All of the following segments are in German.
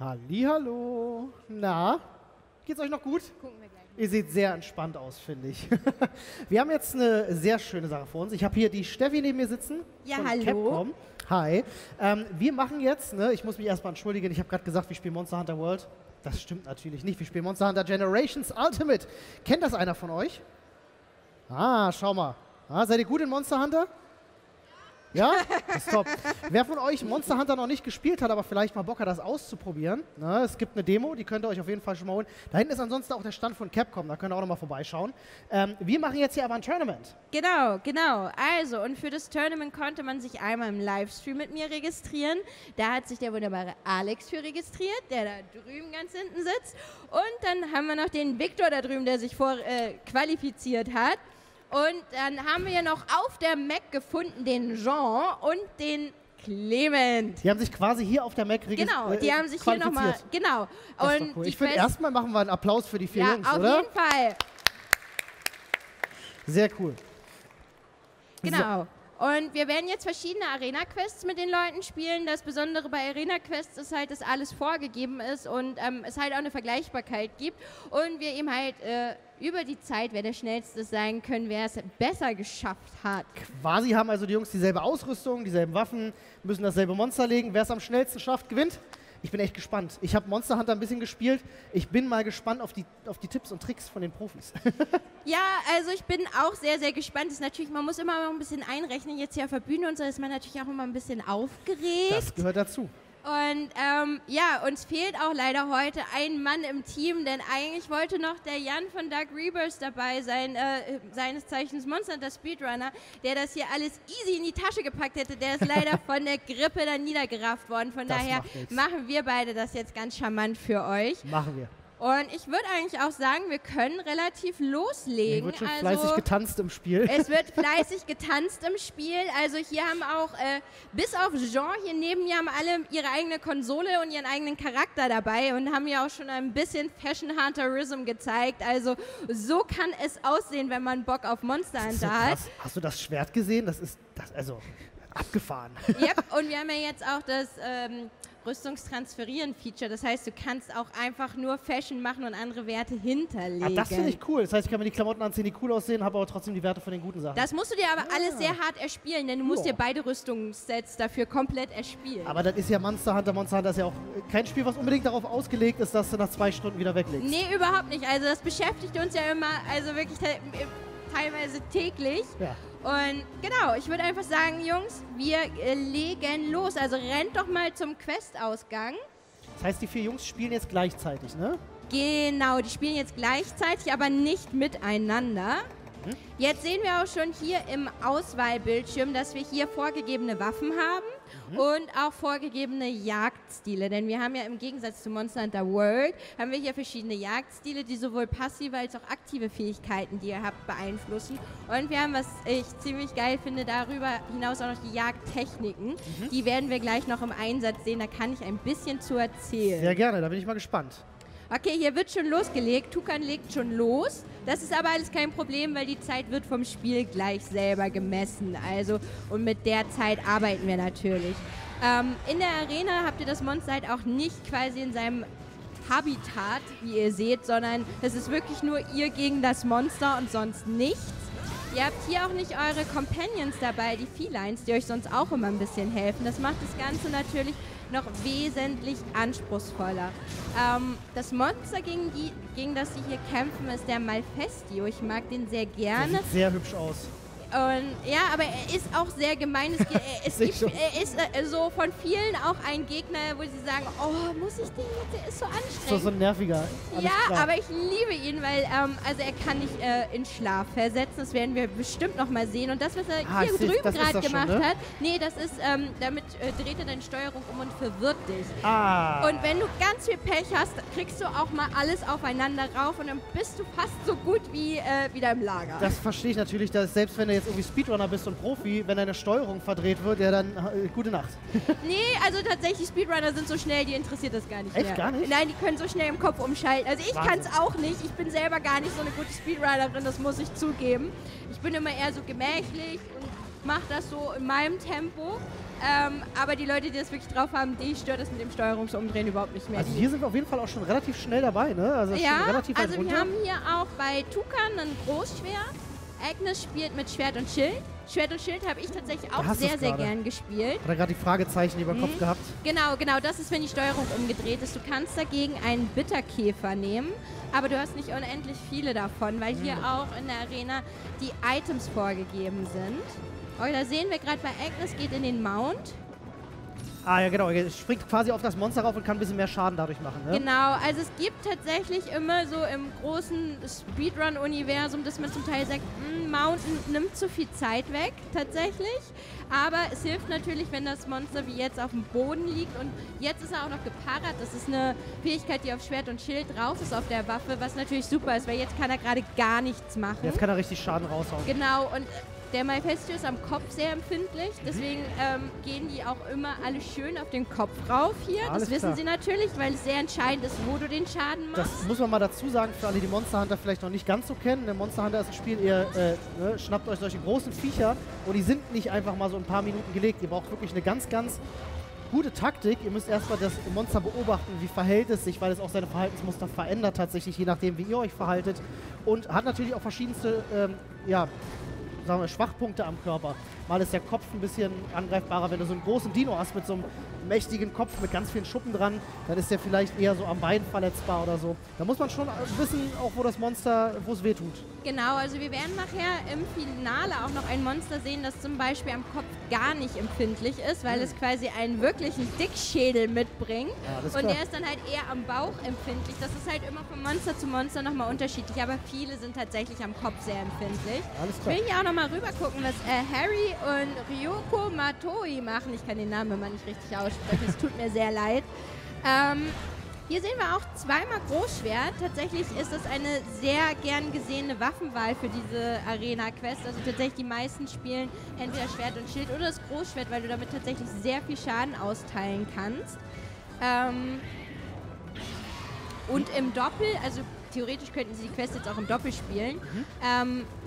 Hallihallo. Na, geht's euch noch gut? Gucken wir gleich. Ihr seht sehr entspannt aus, finde ich. Wir haben jetzt eine sehr schöne Sache vor uns. Ich habe hier die Steffi neben mir sitzen. Ja, von hallo. Capcom. Hi. Wir machen jetzt, ne, ich muss mich erstmal entschuldigen, ich habe gerade gesagt, wir spielen Monster Hunter World. Das stimmt natürlich nicht. Wir spielen Monster Hunter Generations Ultimate. Kennt das einer von euch? Ah, schau mal. Ah, seid ihr gut in Monster Hunter? Ja? Das ist top. Wer von euch Monster Hunter noch nicht gespielt hat, aber vielleicht mal Bock hat, das auszuprobieren, ne? Es gibt eine Demo, die könnt ihr euch auf jeden Fall schon mal holen. Da hinten ist ansonsten auch der Stand von Capcom, da könnt ihr auch nochmal vorbeischauen. Wir machen jetzt hier aber ein Tournament. Genau, genau. Also, und für das Tournament konnte man sich einmal im Livestream mit mir registrieren. Da hat sich der wunderbare Alex für registriert, der da drüben ganz hinten sitzt. Und dann haben wir noch den Victor da drüben, der sich vorqualifiziert hat. Und dann haben wir ja noch auf der MAG gefunden den Jean und den Clement. Die haben sich quasi hier auf der MAG registriert. Genau, die haben sich hier nochmal. Genau. Das und cool. Ich finde, erstmal machen wir einen Applaus für die vier Jungs, oder? Ja, auf jeden Fall. Sehr cool. Genau. So. Und wir werden jetzt verschiedene Arena-Quests mit den Leuten spielen. Das Besondere bei Arena-Quests ist halt, dass alles vorgegeben ist und es halt auch eine Vergleichbarkeit gibt. Und wir eben halt über die Zeit, wer der Schnellste sein können, wer es besser geschafft hat. Quasi haben also die Jungs dieselbe Ausrüstung, dieselben Waffen, müssen dasselbe Monster legen. Wer es am schnellsten schafft, gewinnt. Ich bin echt gespannt. Ich habe Monster Hunter ein bisschen gespielt. Ich bin mal gespannt auf die Tipps und Tricks von den Profis. Ja, also ich bin auch sehr, sehr gespannt. Das ist natürlich, man muss immer noch ein bisschen einrechnen. Jetzt hier auf der Bühne und so ist man natürlich auch immer ein bisschen aufgeregt. Das gehört dazu. Und ja, uns fehlt auch leider heute ein Mann im Team, denn eigentlich wollte noch der Jan von Dark Rebirth dabei sein, seines Zeichens Monster Hunter Speedrunner, der das hier alles easy in die Tasche gepackt hätte. Der ist leider von der Grippe dann niedergerafft worden. Von daher machen wir beide das jetzt ganz charmant für euch. Machen wir. Und ich würde eigentlich auch sagen, wir können relativ loslegen. Es wird schon fleißig getanzt im Spiel. Es wird fleißig getanzt im Spiel. Also hier haben auch, bis auf Jean, hier neben mir haben alle ihre eigene Konsole und ihren eigenen Charakter dabei und haben ja auch schon ein bisschen Fashion-Hunterism gezeigt. Also so kann es aussehen, wenn man Bock auf Monster Hunter hat. Hast du das Schwert gesehen? Das ist, also, abgefahren. Yep, und wir haben ja jetzt auch das Rüstungstransferieren-Feature. Das heißt, du kannst auch einfach nur Fashion machen und andere Werte hinterlegen. Aber das finde ich cool. Das heißt, ich kann mir die Klamotten anziehen, die cool aussehen, habe aber trotzdem die Werte von den guten Sachen. Das musst du dir aber alles sehr hart erspielen, denn du musst dir beide Rüstungssets dafür komplett erspielen. Aber das ist ja Monster Hunter. Monster Hunter ist ja auch kein Spiel, was unbedingt darauf ausgelegt ist, dass du nach 2 Stunden wieder weglegst. Nee, überhaupt nicht. Also das beschäftigt uns ja immer, also wirklich teilweise täglich. Ja. Und genau, ich würde einfach sagen, Jungs, wir legen los. Also rennt doch mal zum Questausgang. Das heißt, die 4 Jungs spielen jetzt gleichzeitig, ne? Genau, die spielen jetzt gleichzeitig, aber nicht miteinander. Hm? Jetzt sehen wir auch schon hier im Auswahlbildschirm, dass wir hier vorgegebene Waffen haben und auch vorgegebene Jagdstile. Denn wir haben ja im Gegensatz zu Monster Hunter World, haben wir hier verschiedene Jagdstile, die sowohl passive als auch aktive Fähigkeiten, die ihr habt, beeinflussen. Und wir haben, was ich ziemlich geil finde, darüber hinaus auch noch die Jagdtechniken. Die werden wir gleich noch im Einsatz sehen, da kann ich ein bisschen zu erzählen. Sehr gerne, da bin ich mal gespannt. Okay, hier wird schon losgelegt. Tukan legt schon los. Das ist aber alles kein Problem, weil die Zeit wird vom Spiel gleich selber gemessen. Also, und mit der Zeit arbeiten wir natürlich. In der Arena habt ihr das Monster halt auch nicht quasi in seinem Habitat, wie ihr seht, sondern es ist wirklich nur ihr gegen das Monster und sonst nichts. Ihr habt hier auch nicht eure Companions dabei, die Felines, die euch sonst auch immer ein bisschen helfen. Das macht das Ganze natürlich noch wesentlich anspruchsvoller. Das Monster, gegen das sie hier kämpfen, ist der Malfestio. Ich mag den sehr gerne. Der sieht sehr hübsch aus. Und, ja, aber er ist auch sehr gemein. Er ist so von vielen auch ein Gegner, wo sie sagen, oh, muss ich den jetzt? Der ist so anstrengend. So ein nerviger. Ja, klar. Aber ich liebe ihn, weil also er kann nicht in Schlaf versetzen. Das werden wir bestimmt noch mal sehen. Und das, was er hier drüben gerade gemacht hat, nee, das ist, damit dreht er deine Steuerung um und verwirrt dich. Ah. Und wenn du ganz viel Pech hast, kriegst du auch mal alles aufeinander rauf und dann bist du fast so gut wie wieder im Lager. Das verstehe ich natürlich, dass selbst wenn er jetzt irgendwie Speedrunner bist und Profi, wenn deine Steuerung verdreht wird, ja dann gute Nacht. Nee, also tatsächlich, Speedrunner sind so schnell, die interessiert das gar nicht mehr. Echt gar nicht? Nein, die können so schnell im Kopf umschalten. Also ich kann es auch nicht. Ich bin selber gar nicht so eine gute Speedrunnerin, das muss ich zugeben. Ich bin immer eher so gemächlich und mache das so in meinem Tempo. Aber die Leute, die das wirklich drauf haben, die stört das mit dem Steuerungsumdrehen überhaupt nicht mehr. Also hier sind wir auf jeden Fall auch schon relativ schnell dabei, ne? Also ja, schon relativ also wir haben hier auch bei Tukan ein Großschwert. Agnes spielt mit Schwert und Schild. Schwert und Schild habe ich tatsächlich auch sehr, sehr gern gespielt. Hat er gerade die Fragezeichen über den Kopf gehabt? Genau, genau. Das ist, wenn die Steuerung umgedreht ist. Du kannst dagegen einen Bitterkäfer nehmen, aber du hast nicht unendlich viele davon, weil hier auch in der Arena die Items vorgegeben sind. Oh, da sehen wir gerade bei Agnes geht in den Mount. Ah ja, genau. Er springt quasi auf das Monster rauf und kann ein bisschen mehr Schaden dadurch machen, ne? Genau. Also es gibt tatsächlich immer so im großen Speedrun-Universum, dass man zum Teil sagt, Mountain nimmt zu viel Zeit weg, tatsächlich. Aber es hilft natürlich, wenn das Monster wie jetzt auf dem Boden liegt. Und jetzt ist er auch noch geparert. Das ist eine Fähigkeit, die auf Schwert und Schild drauf ist auf der Waffe, was natürlich super ist, weil jetzt kann er gerade gar nichts machen. Jetzt kann er richtig Schaden raushauen. Genau. Und der Malfestio ist am Kopf sehr empfindlich, deswegen gehen die auch immer alle schön auf den Kopf rauf hier. Alles das wissen klar. Sie natürlich, weil es sehr entscheidend ist, wo du den Schaden machst. Das muss man mal dazu sagen, für alle, die Monster Hunter vielleicht noch nicht ganz so kennen. Der Monster Hunter ist ein Spiel, ihr ne, schnappt euch solche großen Viecher und die sind nicht einfach mal so ein paar Minuten gelegt. Ihr braucht wirklich eine ganz, ganz gute Taktik. Ihr müsst erstmal das Monster beobachten, wie verhält es sich, weil es auch seine Verhaltensmuster verändert tatsächlich, je nachdem, wie ihr euch verhaltet. Und hat natürlich auch verschiedenste, ja, sagen wir, Schwachpunkte am Körper. Mal ist der Kopf ein bisschen angreifbarer. Wenn du so einen großen Dino hast mit so einem mächtigen Kopf mit ganz vielen Schuppen dran, dann ist der vielleicht eher so am Bein verletzbar oder so. Da muss man schon wissen, auch wo das Monster, wo es weh tut. Genau, also wir werden nachher im Finale auch noch ein Monster sehen, das zum Beispiel am Kopf gar nicht empfindlich ist, weil es quasi einen wirklichen Dickschädel mitbringt. Ja, und der ist dann halt eher am Bauch empfindlich. Das ist halt immer von Monster zu Monster nochmal unterschiedlich, aber viele sind tatsächlich am Kopf sehr empfindlich. Alles klar. Ich will hier auch nochmal rüber gucken, was Harry und Ryoko Matoi machen. Ich kann den Namen immer nicht richtig aussprechen, es tut mir sehr leid. Hier sehen wir auch zweimal Großschwert. Tatsächlich ist das eine sehr gern gesehene Waffenwahl für diese Arena-Quest. Also tatsächlich die meisten spielen entweder Schwert und Schild oder das Großschwert, weil du damit tatsächlich sehr viel Schaden austeilen kannst. Und im Doppel, also theoretisch könnten sie die Quest jetzt auch im Doppel spielen,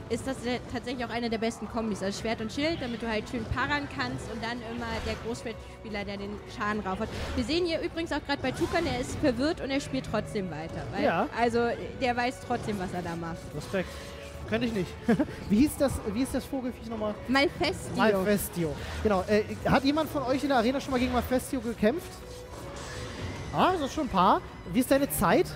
ist das tatsächlich auch eine der besten Kombis. Also Schwert und Schild, damit du halt schön parern kannst und dann immer der Großschwertspieler, der den Schaden rauf hat. Wir sehen hier übrigens auch gerade bei Tukan, der ist verwirrt und er spielt trotzdem weiter. Weil ja. Also der weiß trotzdem, was er da macht. Respekt. Könnte ich nicht. Wie hieß das Vogelfiech nochmal? Malfestio. Malfestio. Genau. Hat jemand von euch in der Arena schon mal gegen Malfestio gekämpft? Ah, das ist schon ein paar. Wie ist deine Zeit?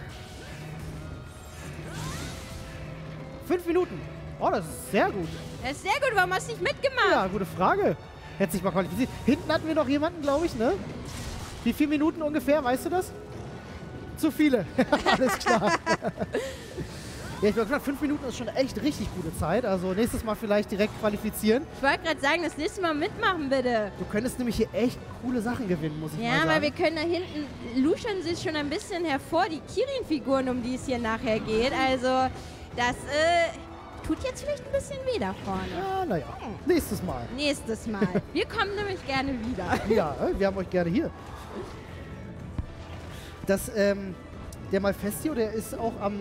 5 Minuten. Oh, das ist sehr gut. Das ist sehr gut. Warum hast du nicht mitgemacht? Ja, gute Frage. Hätte sich mal qualifiziert. Hinten hatten wir noch jemanden, glaube ich, ne? Wie viele Minuten ungefähr, weißt du das? Zu viele. Alles klar. Ja, ich bin gesagt, 5 Minuten ist schon echt richtig gute Zeit. Also nächstes Mal vielleicht direkt qualifizieren. Ich wollte gerade sagen, das nächste Mal mitmachen, bitte. Du könntest nämlich hier echt coole Sachen gewinnen, muss ich mal sagen. Ja, weil wir können da hinten, luschern sie schon ein bisschen hervor, die Kirin-Figuren, um die es hier nachher geht. Also das, tut jetzt vielleicht ein bisschen weh da vorne. Ja, naja. Nächstes Mal. Nächstes Mal. Wir kommen nämlich gerne wieder. Ja, wir haben euch gerne hier. Das, der Malfestio, der ist auch am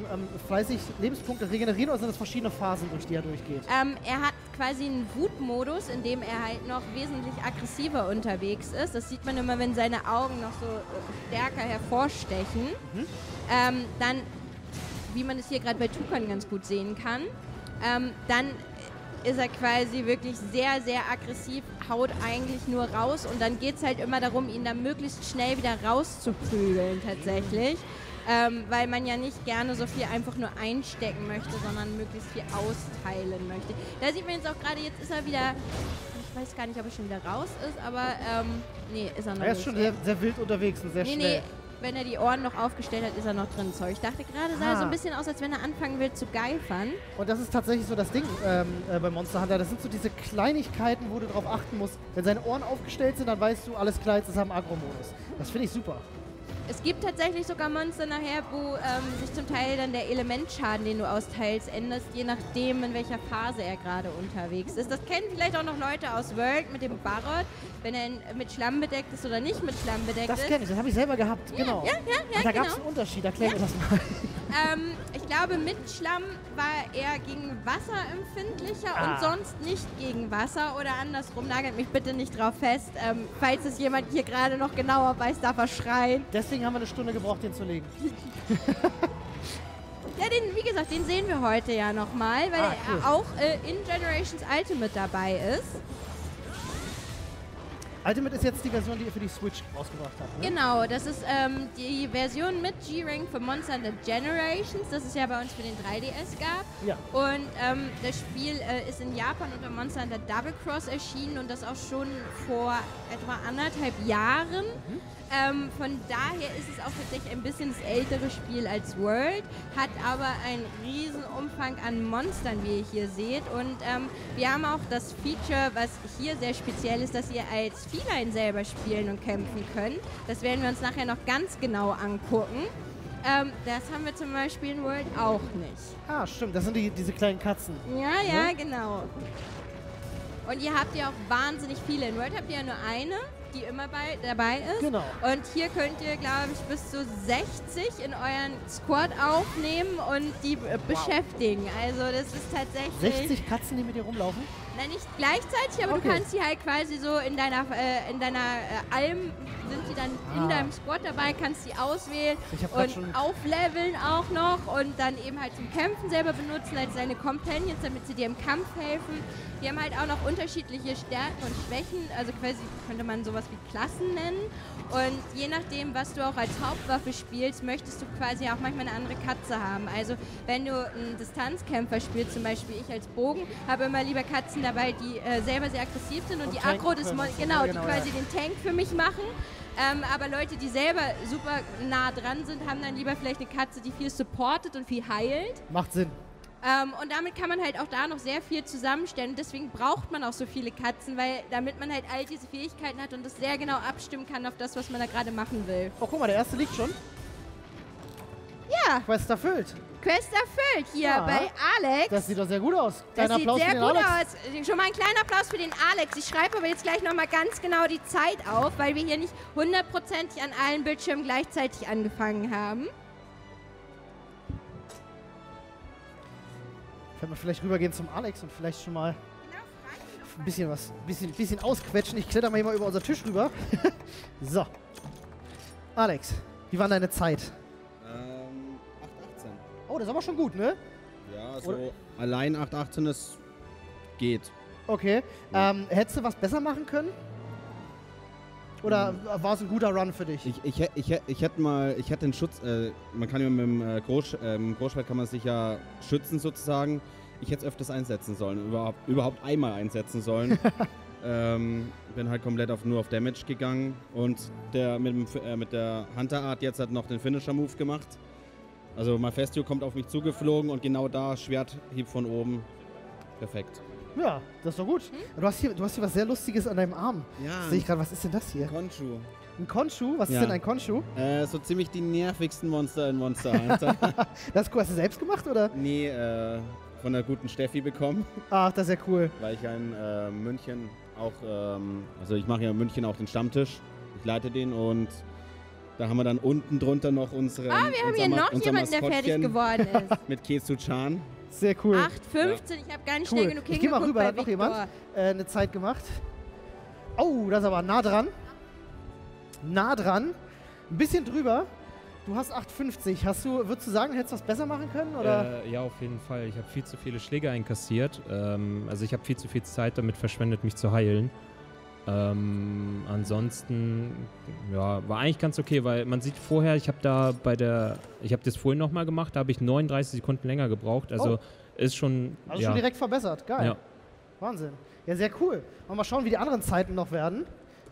fleißig Lebenspunkte regenerieren, oder sind das verschiedene Phasen, durch die er durchgeht? Er hat quasi einen Wutmodus, in dem er halt noch wesentlich aggressiver unterwegs ist. Das sieht man immer, wenn seine Augen noch so stärker hervorstechen. Dann, wie man es hier gerade bei Tukan ganz gut sehen kann, dann ist er quasi wirklich sehr, sehr aggressiv, haut eigentlich nur raus und dann geht es halt immer darum, ihn dann möglichst schnell wieder rauszuprügeln tatsächlich, weil man ja nicht gerne so viel einfach nur einstecken möchte, sondern möglichst viel austeilen möchte. Da sieht man jetzt auch gerade, jetzt ist er wieder, ich weiß gar nicht, ob er schon wieder raus ist, aber nee, ist er noch nicht. Er ist schon sehr, sehr wild unterwegs und sehr schnell. Wenn er die Ohren noch aufgestellt hat, ist er noch drin. Ich dachte gerade, sah er so ein bisschen aus, als wenn er anfangen will zu geifern. Und das ist tatsächlich so das Ding bei Monster Hunter. Das sind so diese Kleinigkeiten, wo du drauf achten musst. Wenn seine Ohren aufgestellt sind, dann weißt du, alles klar, jetzt ist er im Agro-Modus. Das finde ich super. Es gibt tatsächlich sogar Monster nachher, wo sich zum Teil dann der Elementschaden, den du austeilst, ändert, je nachdem, in welcher Phase er gerade unterwegs ist. Das kennen vielleicht auch noch Leute aus World mit dem Barroth, wenn er mit Schlamm bedeckt ist oder nicht mit Schlamm bedeckt ist. Das kenne ich, das habe ich selber gehabt, genau. Ja, ja, ja, da gab es einen Unterschied, erklär mir das mal. Ich glaube, mit Schlamm war er gegen Wasser empfindlicher und sonst nicht gegen Wasser oder andersrum. Nagelt mich bitte nicht drauf fest. Falls es jemand hier gerade noch genauer weiß, darf er schreien. Deswegen haben wir eine Stunde gebraucht, den zu legen. Ja, den, wie gesagt, den sehen wir heute ja nochmal, weil cool. Er auch in Generations Ultimate dabei ist. Ultimate ist jetzt die Version, die ihr für die Switch rausgebracht habt, ne? Genau, das ist die Version mit G-Rank für Monster Hunter Generations, das es ja bei uns für den 3DS gab. Ja. Und das Spiel ist in Japan unter Monster Hunter Double Cross erschienen und das auch schon vor etwa 1,5 Jahren. Mhm. Von daher ist es auch tatsächlich ein bisschen das ältere Spiel als World, hat aber einen riesen Umfang an Monstern, wie ihr hier seht. Und wir haben auch das Feature, was hier sehr speziell ist, dass ihr als Feline selber spielen und kämpfen könnt. Das werden wir uns nachher noch ganz genau angucken. Das haben wir zum Beispiel in World auch nicht. Ah, stimmt, das sind diese kleinen Katzen. Ja, ja, hm? Genau. Und ihr habt ja auch wahnsinnig viele. In World habt ihr ja nur eine, die immer dabei ist. Genau. Und hier könnt ihr, glaube ich, bis zu 60 in euren Squad aufnehmen und die beschäftigen. Also das ist tatsächlich... 60 Katzen, die mit dir rumlaufen? Nein, nicht gleichzeitig, aber okay. Du kannst sie halt quasi so in deiner Alm, sind sie dann in deinem Squad dabei, kannst sie auswählen und aufleveln auch noch und dann eben halt zum Kämpfen selber benutzen als deine Companions, damit sie dir im Kampf helfen. Die haben halt auch noch unterschiedliche Stärken und Schwächen, also quasi könnte man sowas wie Klassen nennen. Und je nachdem, was du auch als Hauptwaffe spielst, möchtest du quasi auch manchmal eine andere Katze haben. Also wenn du einen Distanzkämpfer spielst, zum Beispiel ich als Bogen, habe immer lieber Katzen dabei, die selber sehr aggressiv sind und die Tank Aggro des Monsters, die quasi den Tank für mich machen. Aber Leute, die selber super nah dran sind, haben dann lieber vielleicht eine Katze, die viel supportet und viel heilt. Macht Sinn. Und damit kann man halt auch da noch sehr viel zusammenstellen. Und deswegen braucht man auch so viele Katzen, weil damit man halt all diese Fähigkeiten hat und das sehr genau abstimmen kann auf das, was man da gerade machen will. Oh, guck mal, der erste liegt schon. Ja. Quest erfüllt. Quest erfüllt hier bei Alex. Das sieht doch sehr gut aus. Das sieht sehr gut aus. Schon mal ein kleiner Applaus für den Alex. Ich schreibe aber jetzt gleich nochmal ganz genau die Zeit auf, weil wir hier nicht 100% an allen Bildschirmen gleichzeitig angefangen haben. Können wir vielleicht rübergehen zum Alex und vielleicht schon mal ein bisschen was, ein bisschen ausquetschen. Ich kletter mal hier mal über unseren Tisch rüber. So. Alex, wie war deine Zeit? 8,18. Oh, das ist aber schon gut, ne? Ja, also allein 8,18, das geht. Okay. Ja. Hättest du was besser machen können? Oder war es ein guter Run für dich? Ich hätte mal, ich hätte den Schutz, man kann ja mit dem Großschwert kann man sich ja schützen sozusagen. Ich hätte es öfters einsetzen sollen, überhaupt einmal einsetzen sollen. Bin halt komplett nur auf Damage gegangen und mit der Hunter-Art jetzt hat noch den Finisher-Move gemacht. Also Malfestio kommt auf mich zugeflogen und genau da Schwerthieb von oben. Perfekt. Ja, das ist doch gut. Hm? Du hast hier was sehr Lustiges an deinem Arm. Ja. Sehe ich gerade, was ist denn das hier? Konshu. Ein Konshu? Was ist denn ein Konshu? So ziemlich die nervigsten Monster in Monster Hunter. Das ist cool. Hast du selbst gemacht, oder? Nee, von der guten Steffi bekommen. Ach, das ist ja cool. Weil ich in München auch, also ich mache ja in München auch den Stammtisch. Ich leite den und da haben wir dann unten drunter noch unsere... Ah, wir haben hier noch jemanden, der fertig geworden ist. Mit Kesu-chan. Sehr cool. 8,15, ich habe gar nicht schnell genug hingeguckt. Ich geh mal rüber, hat noch jemand eine Zeit gemacht. Oh, das ist aber nah dran. Nah dran. Ein bisschen drüber. Du hast 8,50. Würdest du sagen, hättest du was besser machen können? Oder? Ja, auf jeden Fall. Ich habe viel zu viele Schläge einkassiert. Also ich habe viel zu viel Zeit damit verschwendet, mich zu heilen. Ansonsten war eigentlich ganz okay, weil man sieht vorher, ich habe das vorhin nochmal gemacht, da habe ich 39 Sekunden länger gebraucht, also ist schon... Also schon direkt verbessert, geil. Ja. Wahnsinn. Ja, sehr cool. Mal schauen, wie die anderen Zeiten noch werden.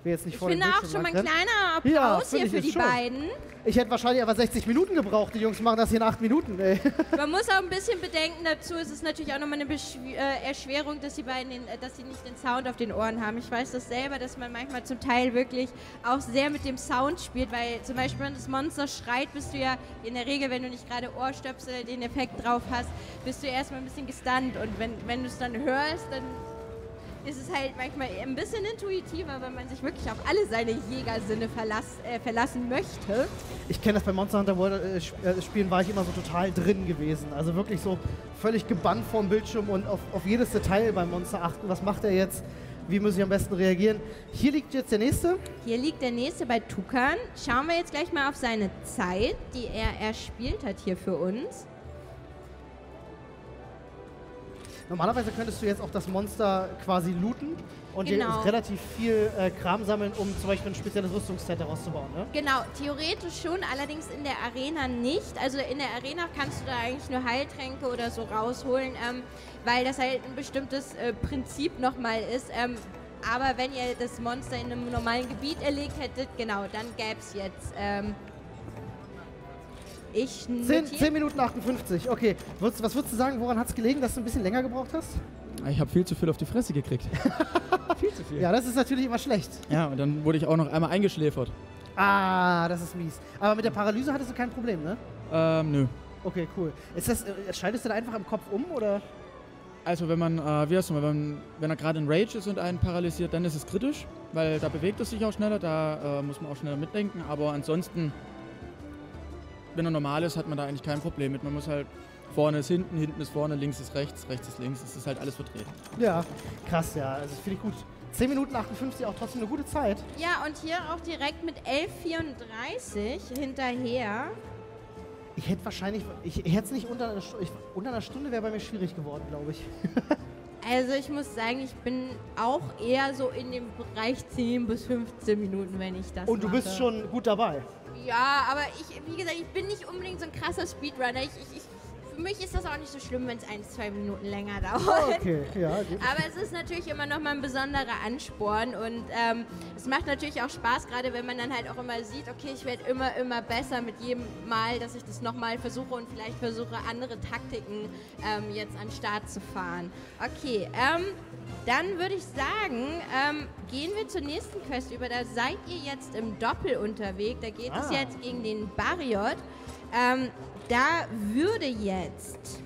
Ich finde auch schon mal ein kleiner Applaus hier für die beiden. Ich hätte wahrscheinlich aber 60 Minuten gebraucht. Die Jungs machen das hier in 8 Minuten. Ey. Man muss auch ein bisschen bedenken dazu. Es ist natürlich auch nochmal eine Erschwerung, dass die beiden dass sie nicht den Sound auf den Ohren haben. Ich weiß das selber, dass man manchmal zum Teil wirklich auch sehr mit dem Sound spielt, weil zum Beispiel, wenn das Monster schreit, bist du ja in der Regel, wenn du nicht gerade Ohrstöpsel den Effekt drauf hast, bist du erstmal ein bisschen gestunt. Und wenn du es dann hörst, dann ist es halt manchmal ein bisschen intuitiver, wenn man sich wirklich auf alle seine Jägersinne verlassen möchte. Ich kenne das bei Monster Hunter World Spielen, war ich immer so total drin gewesen. Also wirklich so völlig gebannt vorm Bildschirm und auf jedes Detail beim Monster achten. Was macht er jetzt? Wie muss ich am besten reagieren? Hier liegt jetzt der nächste. Hier liegt der nächste bei Tukan. Schauen wir jetzt gleich mal auf seine Zeit, die er erspielt hat hier für uns. Normalerweise könntest du jetzt auch das Monster quasi looten und dir relativ viel Kram sammeln, um zum Beispiel ein spezielles Rüstungsset herauszubauen, ne? Genau, theoretisch schon, allerdings in der Arena nicht. Also in der Arena kannst du da eigentlich nur Heiltränke oder so rausholen, weil das halt ein bestimmtes Prinzip nochmal ist. Aber wenn ihr das Monster in einem normalen Gebiet erlegt hättet, genau, dann gäbe es jetzt... 10 Minuten 58, okay. Was würdest du sagen, woran hat es gelegen, dass du ein bisschen länger gebraucht hast? Ich habe viel zu viel auf die Fresse gekriegt. Viel zu viel. Ja, das ist natürlich immer schlecht. Ja, und dann wurde ich auch noch einmal eingeschläfert. Ah, das ist mies. Aber mit der Paralyse hattest du kein Problem, ne? Nö. Okay, cool. Schaltest du da einfach im Kopf um, oder? Also wenn man, wenn er gerade in Rage ist und einen paralysiert, dann ist es kritisch, weil da bewegt es sich auch schneller, da muss man auch schneller mitdenken, aber ansonsten... Wenn er normal ist, hat man da eigentlich kein Problem mit. Man muss halt, vorne ist hinten, hinten ist vorne, links ist rechts, rechts ist links. Es ist halt alles verdreht. Ja, krass, ja. Also finde ich gut. 10 Minuten 58, auch trotzdem eine gute Zeit. Ja, und hier auch direkt mit 11:34 hinterher. Ich hätte wahrscheinlich, unter einer Stunde wäre bei mir schwierig geworden, glaube ich. Also ich muss sagen, ich bin auch eher so in dem Bereich 10 bis 15 Minuten, wenn ich das mache. Und du bist schon gut dabei. Ja, aber wie gesagt, ich bin nicht unbedingt so ein krasser Speedrunner. Für mich ist das auch nicht so schlimm, wenn es 1-2 Minuten länger dauert. Okay, ja, gut. Aber es ist natürlich immer noch mal ein besonderer Ansporn und es macht natürlich auch Spaß, gerade wenn man dann halt auch immer sieht, okay, ich werde immer besser mit jedem Mal, dass ich das nochmal versuche und vielleicht versuche, andere Taktiken jetzt an den Start zu fahren. Okay, dann würde ich sagen, gehen wir zur nächsten Quest über. Da seid ihr jetzt im Doppel unterwegs. Da geht es jetzt gegen den Barroth. Da würde jetzt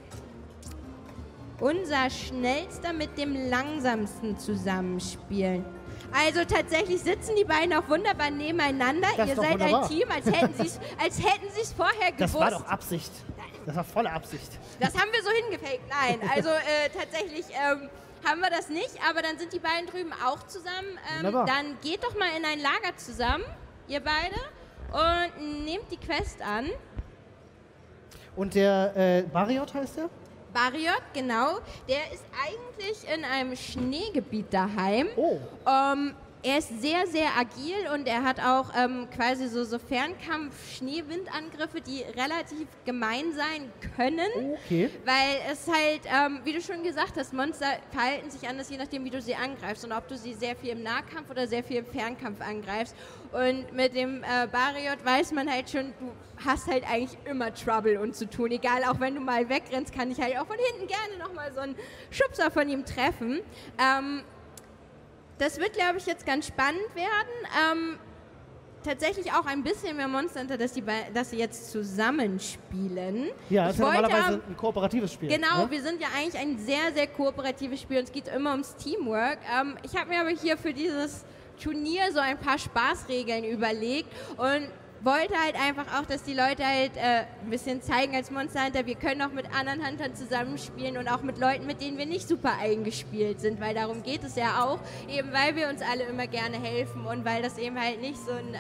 unser Schnellster mit dem Langsamsten zusammenspielen. Also tatsächlich sitzen die beiden auch wunderbar nebeneinander. Ihr seid ein Team, als hätten sie es vorher gewusst. Das war doch Absicht. Das war volle Absicht. Das haben wir so hingefaked. Nein, also tatsächlich haben wir das nicht. Aber dann sind die beiden drüben auch zusammen. Dann geht doch mal in ein Lager zusammen, ihr beide. Und nehmt die Quest an. Und der Barroth heißt der? Barroth, genau. Der ist eigentlich in einem Schneegebiet daheim. Oh. Er ist sehr, sehr agil und er hat auch quasi so Fernkampf-Schneewindangriffe, die relativ gemein sein können. Okay. Weil es halt, wie du schon gesagt hast, Monster verhalten sich anders, je nachdem, wie du sie angreifst und ob du sie sehr viel im Nahkampf oder sehr viel im Fernkampf angreifst. Und mit dem Barroth weiß man halt schon, du hast halt eigentlich immer Trouble und zu tun. Egal, auch wenn du mal wegrennst, kann ich halt auch von hinten gerne nochmal so einen Schubser von ihm treffen. Das wird, glaube ich, jetzt ganz spannend werden. Tatsächlich auch ein bisschen mehr Monster Hunter, dass sie jetzt zusammenspielen. Ja, das ist normalerweise ein kooperatives Spiel. Genau, ne? Wir sind ja eigentlich ein sehr, sehr kooperatives Spiel und es geht immer ums Teamwork. Ich habe mir aber hier für dieses Turnier so ein paar Spaßregeln überlegt und wollte halt einfach auch, dass die Leute halt ein bisschen zeigen als Monster Hunter, wir können auch mit anderen Huntern zusammenspielen und auch mit Leuten, mit denen wir nicht super eingespielt sind, weil darum geht es ja auch, eben weil wir uns alle immer gerne helfen und weil das eben halt nicht so ein,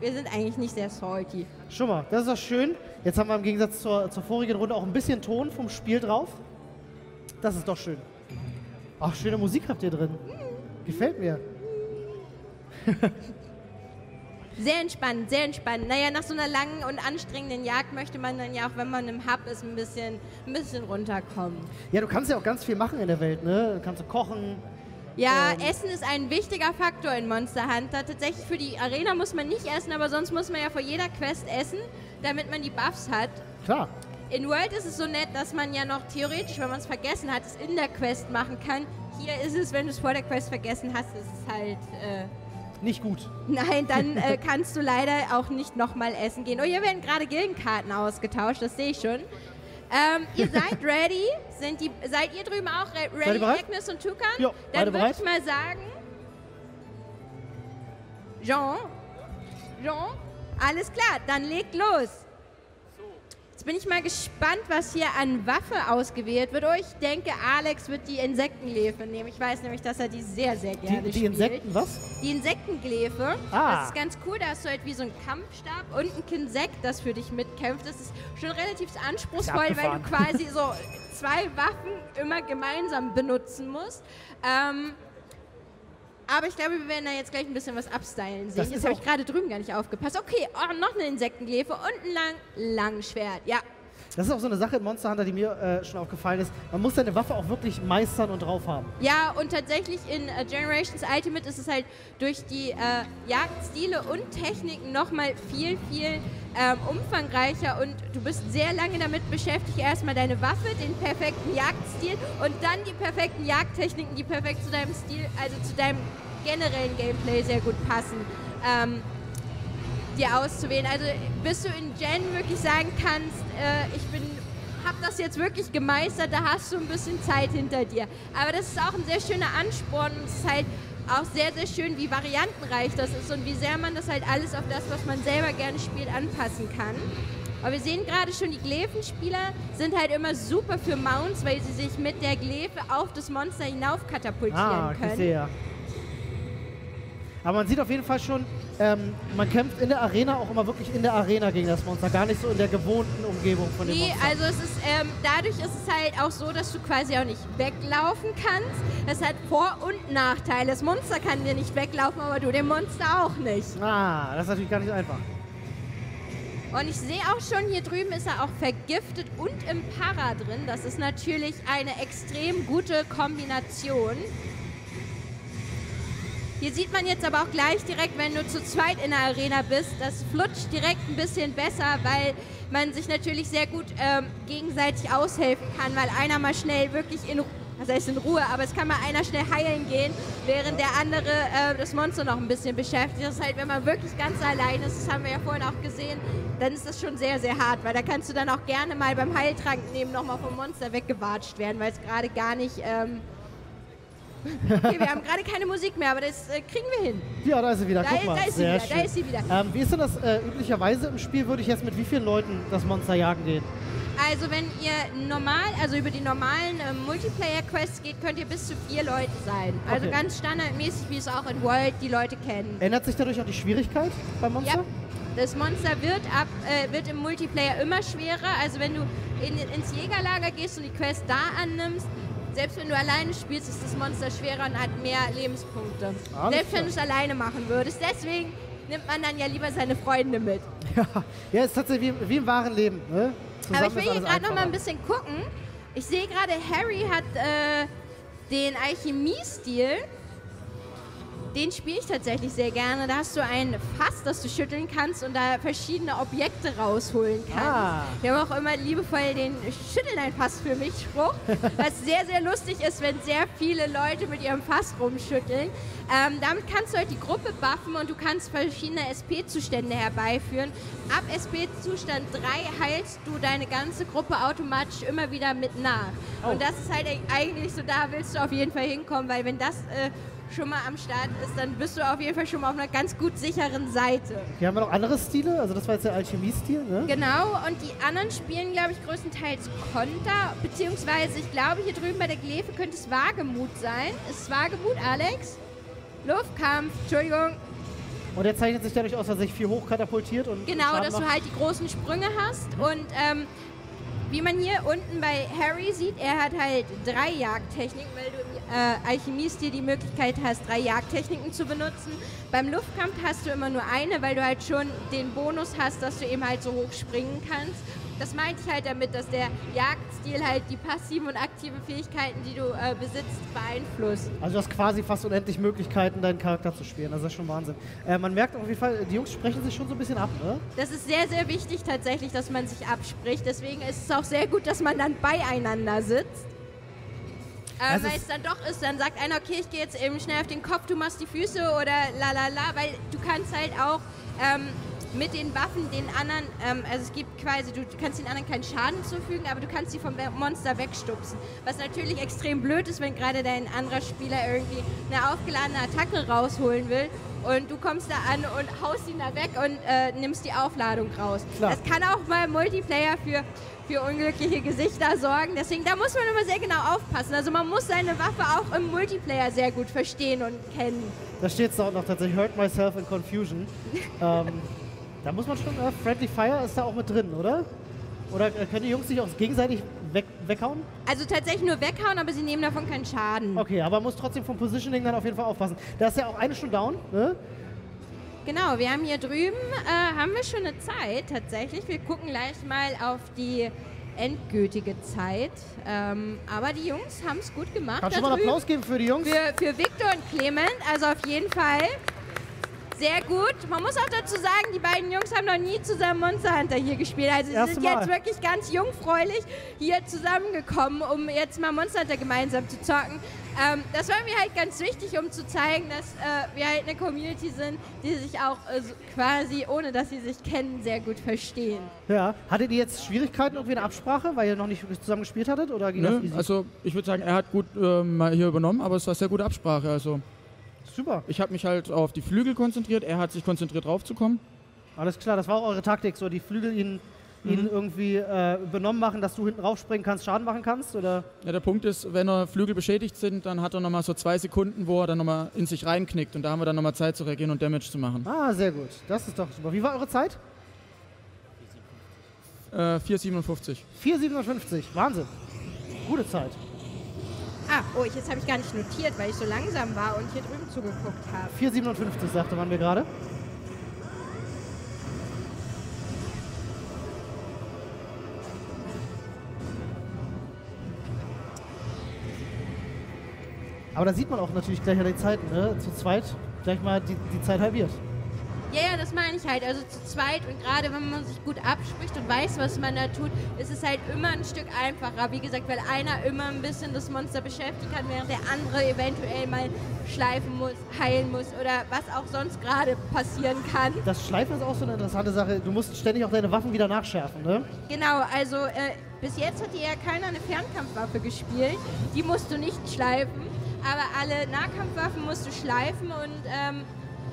wir sind eigentlich nicht sehr salty. Schon mal, das ist doch schön. Jetzt haben wir im Gegensatz zur vorigen Runde auch ein bisschen Ton vom Spiel drauf. Das ist doch schön. Ach, schöne Musik habt ihr drin. Gefällt mir. Sehr entspannt, sehr entspannt. Naja, nach so einer langen und anstrengenden Jagd möchte man dann ja auch, wenn man im Hub ist, ein bisschen runterkommen. Ja, du kannst ja auch ganz viel machen in der Welt, ne? Du kannst kochen. Ja, Essen ist ein wichtiger Faktor in Monster Hunter. Tatsächlich für die Arena muss man nicht essen, aber sonst muss man ja vor jeder Quest essen, damit man die Buffs hat. Klar. In World ist es so nett, dass man ja noch theoretisch, wenn man es vergessen hat, es in der Quest machen kann. Hier ist es, wenn du es vor der Quest vergessen hast, ist es halt... nicht gut. Nein, dann kannst du leider auch nicht nochmal essen gehen. Oh, hier werden gerade Gildenkarten ausgetauscht, das sehe ich schon. Ihr seid ready? Seid ihr drüben auch ready, Agnes und Tukan? Ja, dann würde ich mal sagen, Jean, alles klar, dann legt los. Jetzt bin ich mal gespannt, was hier an Waffe ausgewählt wird. Oh, ich denke, Alex wird die Insektenglefe nehmen. Ich weiß nämlich, dass er die sehr, sehr gerne spielt. Die Insekten, was? Die Insektenglefe. Ah. Das ist ganz cool. Da hast du halt wie so einen Kampfstab und ein Kinsekt, das für dich mitkämpft. Das ist schon relativ anspruchsvoll, weil du quasi so zwei Waffen immer gemeinsam benutzen musst. Aber ich glaube, wir werden da jetzt gleich ein bisschen was abstylen sehen. Jetzt habe ich gerade drüben gar nicht aufgepasst. Okay, oh, noch eine Insektenglefe und ein Langschwert, ja. Das ist auch so eine Sache in Monster Hunter, die mir schon aufgefallen ist. Man muss seine Waffe auch wirklich meistern und drauf haben. Ja, und tatsächlich in Generations Ultimate ist es halt durch die Jagdstile und Techniken nochmal viel, viel umfangreicher. Und du bist sehr lange damit beschäftigt, erstmal deine Waffe, den perfekten Jagdstil und dann die perfekten Jagdtechniken, die perfekt zu deinem Stil, also zu deinem generellen Gameplay sehr gut passen. Dir auszuwählen. Also bis du in Gen wirklich sagen kannst, hab das jetzt wirklich gemeistert, da hast du ein bisschen Zeit hinter dir. Aber das ist auch ein sehr schöner Ansporn und es ist halt auch sehr, sehr schön, wie variantenreich das ist und wie sehr man das halt alles auf das, was man selber gerne spielt, anpassen kann. Aber wir sehen gerade schon, die Gleifenspieler sind halt immer super für Mounts, weil sie sich mit der Glefe auf das Monster hinauf katapultieren können. Sehr. Aber man sieht auf jeden Fall schon, man kämpft in der Arena auch immer wirklich in der Arena gegen das Monster, gar nicht so in der gewohnten Umgebung von dem Monster. Nee, also es ist, dadurch ist es halt auch so, dass du quasi auch nicht weglaufen kannst. Das hat Vor- und Nachteile. Das Monster kann dir nicht weglaufen, aber du dem Monster auch nicht. Ah, das ist natürlich gar nicht einfach. Und ich sehe auch schon, hier drüben ist er auch vergiftet und im Para drin. Das ist natürlich eine extrem gute Kombination. Hier sieht man jetzt aber auch gleich direkt, wenn du zu zweit in der Arena bist, das flutscht direkt ein bisschen besser, weil man sich natürlich sehr gut gegenseitig aushelfen kann, weil einer mal schnell wirklich in Ruhe, aber es kann mal einer schnell heilen gehen, während der andere das Monster noch ein bisschen beschäftigt. Das ist halt, wenn man wirklich ganz allein ist, das haben wir ja vorhin auch gesehen, dann ist das schon sehr, sehr hart, weil da kannst du dann auch gerne mal beim Heiltrank nehmen nochmal vom Monster weggewatscht werden, weil es gerade gar nicht... Okay, wir haben gerade keine Musik mehr, aber das kriegen wir hin. Ja, da ist sie wieder. Da ist sie wieder. Wie ist denn das üblicherweise im Spiel? Würde ich jetzt mit wie vielen Leuten das Monster jagen gehen? Also wenn ihr über die normalen Multiplayer-Quests geht, könnt ihr bis zu 4 Leute sein. Okay. Also ganz standardmäßig, wie es auch in World die Leute kennen. Ändert sich dadurch auch die Schwierigkeit beim Monster? Ja. Das Monster wird im Multiplayer immer schwerer. Also wenn du ins Jägerlager gehst und die Quest da annimmst, selbst wenn du alleine spielst, ist das Monster schwerer und hat mehr Lebenspunkte. Selbst wenn du es alleine machen würdest. Deswegen nimmt man dann ja lieber seine Freunde mit. Ja, ist tatsächlich wie im wahren Leben. Ne? Aber ich will hier gerade noch mal ein bisschen gucken. Ich sehe gerade, Harry hat den Alchemie-Stil. Den spiele ich tatsächlich sehr gerne. Da hast du ein Fass, das du schütteln kannst und da verschiedene Objekte rausholen kannst. Wir haben auch immer liebevoll den Schütteln ein Fass für mich Spruch, was sehr, sehr lustig ist, wenn sehr viele Leute mit ihrem Fass rumschütteln. Damit kannst du halt die Gruppe buffen und du kannst verschiedene SP-Zustände herbeiführen. Ab SP-Zustand 3 heilst du deine ganze Gruppe automatisch immer wieder mit nach. Oh. Und das ist halt eigentlich so, da willst du auf jeden Fall hinkommen, weil wenn das... schon mal am Start ist, dann bist du auf jeden Fall schon mal auf einer ganz gut sicheren Seite. Hier haben wir noch andere Stile, also das war jetzt der Alchemie-Stil, ne? Genau, und die anderen spielen, glaube ich, größtenteils Konter, beziehungsweise, ich glaube, hier drüben bei der Glefe könnte es Wagemut sein. Ist es Wagemut, Alex? Luftkampf, Entschuldigung. Und er zeichnet sich dadurch aus, dass er sich viel hochkatapultiert und... Genau, dass du halt die großen Sprünge hast und, wie man hier unten bei Harry sieht, er hat halt 3 Jagdtechniken, weil du im Alchemie-Stil die Möglichkeit hast, 3 Jagdtechniken zu benutzen. Beim Luftkampf hast du immer nur eine, weil du halt schon den Bonus hast, dass du eben halt so hoch springen kannst. Das meinte ich halt damit, dass der Jagdstil halt die passiven und aktiven Fähigkeiten, die du besitzt, beeinflusst. Also du hast quasi fast unendlich Möglichkeiten, deinen Charakter zu spielen. Das ist schon Wahnsinn. Man merkt auf jeden Fall, die Jungs sprechen sich schon so ein bisschen ab, ne? Das ist sehr, sehr wichtig tatsächlich, dass man sich abspricht. Deswegen ist es auch sehr gut, dass man dann beieinander sitzt. Weil es dann doch ist, dann sagt einer, okay, ich gehe jetzt eben schnell auf den Kopf, du machst die Füße oder lalala, weil du kannst halt auch... mit den Waffen den anderen, also es gibt quasi, du kannst den anderen keinen Schaden zufügen, aber du kannst sie vom Monster wegstupsen. Was natürlich extrem blöd ist, wenn gerade dein anderer Spieler irgendwie eine aufgeladene Attacke rausholen will und du kommst da an und haust ihn da weg und nimmst die Aufladung raus. Klar. Das kann auch mal im Multiplayer für unglückliche Gesichter sorgen. Deswegen, da muss man immer sehr genau aufpassen. Also man muss seine Waffe auch im Multiplayer sehr gut verstehen und kennen. Da steht es auch noch tatsächlich, hurt myself in confusion. Da muss man schon, Friendly Fire ist da auch mit drin, oder? Oder können die Jungs sich auch gegenseitig weghauen? Also tatsächlich nur weghauen, aber sie nehmen davon keinen Schaden. Okay, aber man muss trotzdem vom Positioning dann auf jeden Fall aufpassen. Da ist ja auch eine schon down, ne? Genau, wir haben hier drüben, haben wir schon eine Zeit tatsächlich. Wir gucken gleich mal auf die endgültige Zeit. Aber die Jungs haben es gut gemacht. Kannst du mal einen Applaus geben für die Jungs? Für Victor und Clement, also auf jeden Fall. Sehr gut. Man muss auch dazu sagen, die beiden Jungs haben noch nie zusammen Monster Hunter hier gespielt. Also sie sind jetzt wirklich ganz jungfräulich hier zusammengekommen, um jetzt mal Monster Hunter gemeinsam zu zocken. Das war mir halt ganz wichtig, um zu zeigen, dass wir halt eine Community sind, die sich auch quasi, ohne dass sie sich kennen, sehr gut verstehen. Ja. Hattet ihr jetzt Schwierigkeiten irgendwie in der Absprache, weil ihr noch nicht zusammen gespielt hattet? Oder ging das easy? Also ich würde sagen, er hat gut mal hier übernommen, aber es war eine sehr gute Absprache. Also super. Ich habe mich halt auf die Flügel konzentriert, er hat sich konzentriert draufzukommen. Alles klar, das war auch eure Taktik, so die Flügel ihn irgendwie benommen machen, dass du hinten raufspringen kannst, Schaden machen kannst, oder? Ja, der Punkt ist, wenn er Flügel beschädigt sind, dann hat er nochmal so 2 Sekunden, wo er dann nochmal in sich reinknickt und da haben wir dann nochmal Zeit zu reagieren und Damage zu machen. Ah, sehr gut, das ist doch super. Wie war eure Zeit? 4,57. 4,57, Wahnsinn. Gute Zeit. Ah, oh, jetzt habe ich gar nicht notiert, weil ich so langsam war und hier drüben zugeguckt habe. 4,57 sagte man mir gerade. Aber da sieht man auch natürlich gleich an den Zeiten, ne? Zu zweit gleich mal die Zeit halbiert. Ja, das meine ich halt. Also zu zweit und gerade wenn man sich gut abspricht und weiß, was man da tut, ist es halt immer ein Stück einfacher. Wie gesagt, weil einer immer ein bisschen das Monster beschäftigt hat, während der andere eventuell mal schleifen muss, heilen muss oder was auch sonst gerade passieren kann. Das Schleifen ist auch so eine interessante Sache. Du musst ständig auch deine Waffen wieder nachschärfen, ne? Genau, also bis jetzt hat hier ja keiner eine Fernkampfwaffe gespielt. Die musst du nicht schleifen, aber alle Nahkampfwaffen musst du schleifen und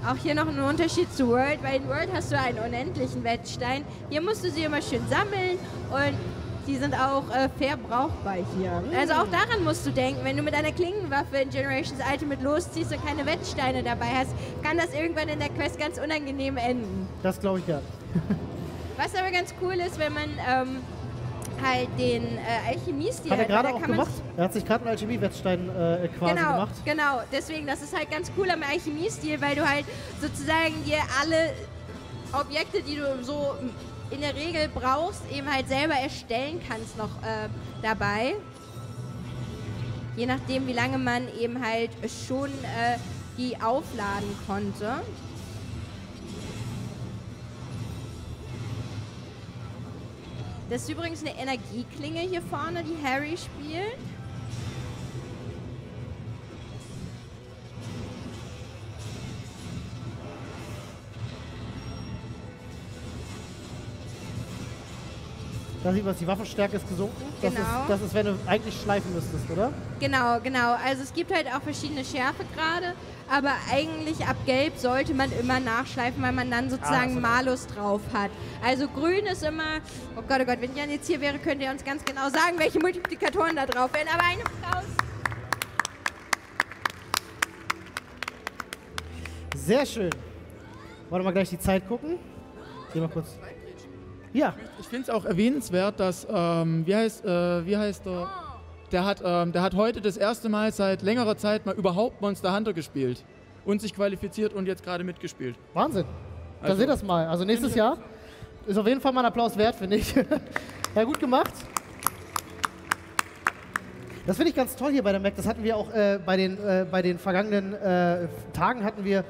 auch hier noch ein Unterschied zu World, weil in World hast du einen unendlichen Wettstein. Hier musst du sie immer schön sammeln und die sind auch fair brauchbar hier. Also auch daran musst du denken, wenn du mit einer Klingenwaffe in Generations Ultimate losziehst und keine Wettsteine dabei hast, kann das irgendwann in der Quest ganz unangenehm enden. Das glaube ich ja. Was aber ganz cool ist, wenn man halt den Alchemie-Stil. Hat er gerade auch gemacht? Er hat sich gerade einen Alchemie-Wettstein quasi gemacht. Genau, deswegen, das ist halt ganz cool am Alchemie-Stil, weil du halt sozusagen dir alle Objekte, die du so in der Regel brauchst, eben halt selber erstellen kannst noch dabei. Je nachdem, wie lange man eben halt schon die aufladen konnte. Das ist übrigens eine Energieklinge hier vorne, die Harry spielt. Da sieht man, die Waffenstärke ist gesunken. Genau. Das ist, wenn du eigentlich schleifen müsstest, oder? Genau, genau. Also es gibt halt auch verschiedene Schärfegrade, aber eigentlich ab Gelb sollte man immer nachschleifen, weil man dann sozusagen Malus drauf hat. Also Grün ist immer, oh Gott, wenn Jan jetzt hier wäre, könnte er uns ganz genau sagen, welche Multiplikatoren da drauf wären. Aber einen Applaus. Sehr schön. Wollen wir mal gleich die Zeit gucken? Geh mal kurz. Ja. Ich finde es auch erwähnenswert, dass, der hat heute das erste Mal seit längerer Zeit mal überhaupt Monster Hunter gespielt und sich qualifiziert und jetzt gerade mitgespielt. Wahnsinn. Also, da seht ihr das mal. Also nächstes Jahr ist auf jeden Fall mal ein Applaus wert, finde ich. Ja, gut gemacht. Das finde ich ganz toll hier bei der MAG. Das hatten wir auch bei den vergangenen Tagen hatten wir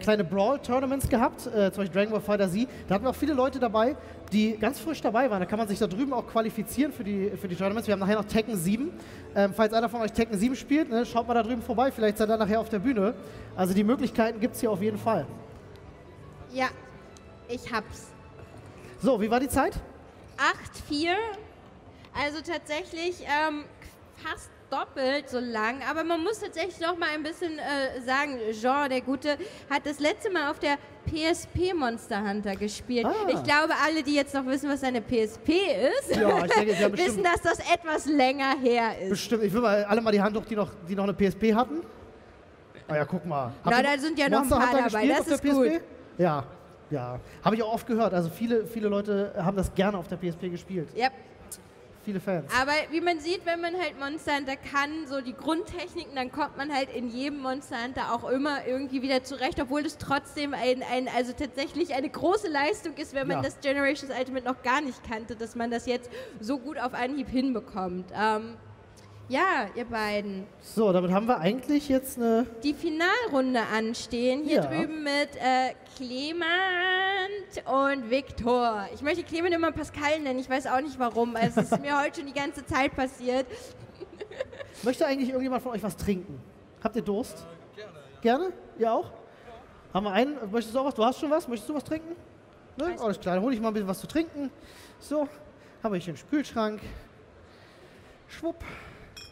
kleine Brawl-Tournaments gehabt, zum Beispiel Dragon Ball Fighter Z. Da hatten wir auch viele Leute dabei, die ganz frisch dabei waren. Da kann man sich da drüben auch qualifizieren für die Tournaments. Wir haben nachher noch Tekken 7. Falls einer von euch Tekken 7 spielt, ne, schaut mal da drüben vorbei. Vielleicht seid ihr nachher auf der Bühne. Also die Möglichkeiten gibt es hier auf jeden Fall. Ja. Ich hab's. So, wie war die Zeit? 8,4. Also tatsächlich fast doppelt so lang, aber man muss tatsächlich noch mal ein bisschen sagen, Jean, der Gute, hat das letzte Mal auf der PSP Monster Hunter gespielt. Ah. Ich glaube, alle, die jetzt noch wissen, was eine PSP ist, ja, ich denke, Sie haben wissen, dass das etwas länger her ist. Bestimmt. Ich will mal alle mal die Hand hoch, die noch eine PSP hatten. Ah ja, guck mal. Na, da sind ja noch ein paar dabei. Das ist gut. Ja, ja. Habe ich auch oft gehört. Also viele Leute haben das gerne auf der PSP gespielt. Yep. Viele Fans. Aber wie man sieht, wenn man halt Monster Hunter kann, so die Grundtechniken, dann kommt man halt in jedem Monster Hunter auch immer irgendwie wieder zurecht, obwohl das trotzdem also tatsächlich eine große Leistung ist, wenn man das Generations Ultimate noch gar nicht kannte, dass man das jetzt so gut auf Anhieb hinbekommt. Ja, ihr beiden. So, damit haben wir eigentlich jetzt eine... Die Finalrunde anstehen, hier drüben mit Clement und Viktor. Ich möchte Clement immer Pascal nennen, ich weiß auch nicht warum, also es ist mir heute schon die ganze Zeit passiert. Möchte eigentlich irgendjemand von euch was trinken? Habt ihr Durst? Gerne, ja. Gerne? Ihr auch? Ja. Haben wir einen? Möchtest du auch was? Du hast schon was? Möchtest du was trinken? Ne? Alles klar, dann hol ich mal ein bisschen was zu trinken. So, habe ich den Kühlschrank. Schwupp.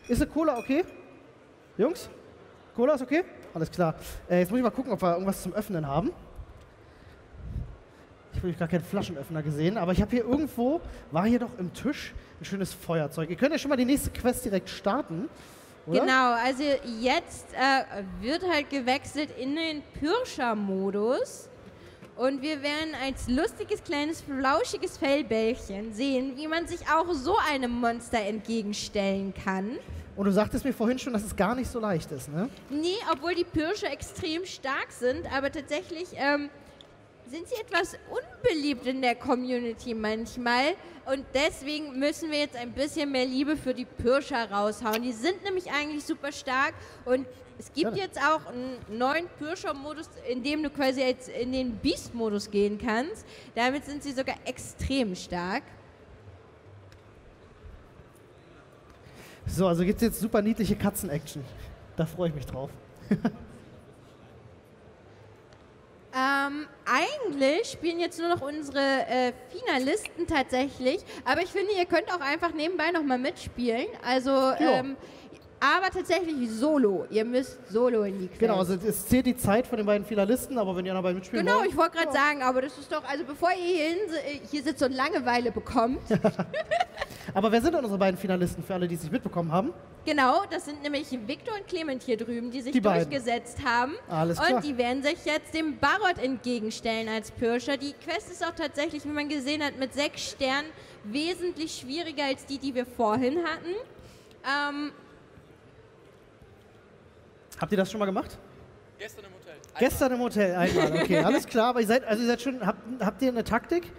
Ist eine Cola okay? Jungs? Cola ist okay? Alles klar. Jetzt muss ich mal gucken, ob wir irgendwas zum Öffnen haben. Ich habe gar keinen Flaschenöffner gesehen, aber ich habe hier irgendwo, war hier doch im Tisch, ein schönes Feuerzeug. Ihr könnt ja schon mal die nächste Quest direkt starten, oder? Genau, also jetzt wird halt gewechselt in den Pirscher-Modus. Und wir werden als lustiges, kleines, flauschiges Fellbällchen sehen, wie man sich auch so einem Monster entgegenstellen kann. Und du sagtest mir vorhin schon, dass es gar nicht so leicht ist, ne? Nee, obwohl die Pirsche extrem stark sind, aber tatsächlich sind sie etwas unbeliebt in der Community manchmal. Und deswegen müssen wir jetzt ein bisschen mehr Liebe für die Pirscher raushauen. Die sind nämlich eigentlich super stark und... Es gibt jetzt auch einen neuen Pirscher-Modus, in dem du quasi jetzt in den Beast-Modus gehen kannst. Damit sind sie sogar extrem stark. So, also gibt es jetzt super niedliche Katzen-Action. Da freue ich mich drauf. Eigentlich spielen jetzt nur noch unsere Finalisten tatsächlich. Aber ich finde, ihr könnt auch einfach nebenbei nochmal mitspielen. Also... aber tatsächlich solo. Ihr müsst solo in die Quest. Genau, also es zählt die Zeit von den beiden Finalisten, aber wenn ihr dabei mitspielen wollt... Genau, ich wollte gerade sagen, aber das ist doch... Also bevor ihr hier sitzt und Langeweile bekommt... Aber wer sind denn unsere beiden Finalisten, für alle, die es nicht mitbekommen haben? Genau, das sind nämlich Victor und Clement hier drüben, die sich durchgesetzt haben. Alles klar. Und die werden sich jetzt dem Barroth entgegenstellen als Pirscher. Die Quest ist auch tatsächlich, wie man gesehen hat, mit 6 Sternen wesentlich schwieriger als die, die wir vorhin hatten. Habt ihr das schon mal gemacht? Gestern im Hotel. Einmal. Gestern im Hotel einmal, okay, alles klar. Aber ihr seid schon, habt ihr eine Taktik?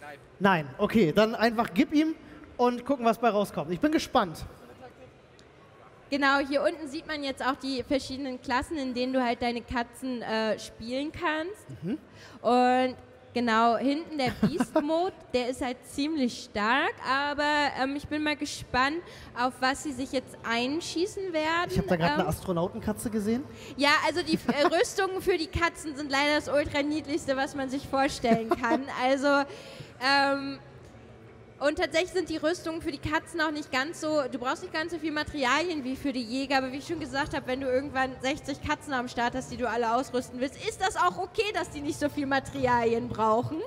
Nein. Nein, okay, dann einfach gib ihm und gucken, was bei rauskommt. Ich bin gespannt. Genau, hier unten sieht man jetzt auch die verschiedenen Klassen, in denen du halt deine Katzen spielen kannst. Mhm. Und genau, hinten der Beast-Mode, der ist halt ziemlich stark, aber ich bin mal gespannt, auf was sie sich jetzt einschießen werden. Ich habe da gerade eine Astronautenkatze gesehen. Ja, also die Rüstungen für die Katzen sind leider das ultra niedlichste, was man sich vorstellen kann. Also, und tatsächlich sind die Rüstungen für die Katzen auch nicht ganz so, du brauchst nicht ganz so viel Materialien wie für die Jäger, aber wie ich schon gesagt habe, wenn du irgendwann 60 Katzen am Start hast, die du alle ausrüsten willst, ist das auch okay, dass die nicht so viel Materialien brauchen.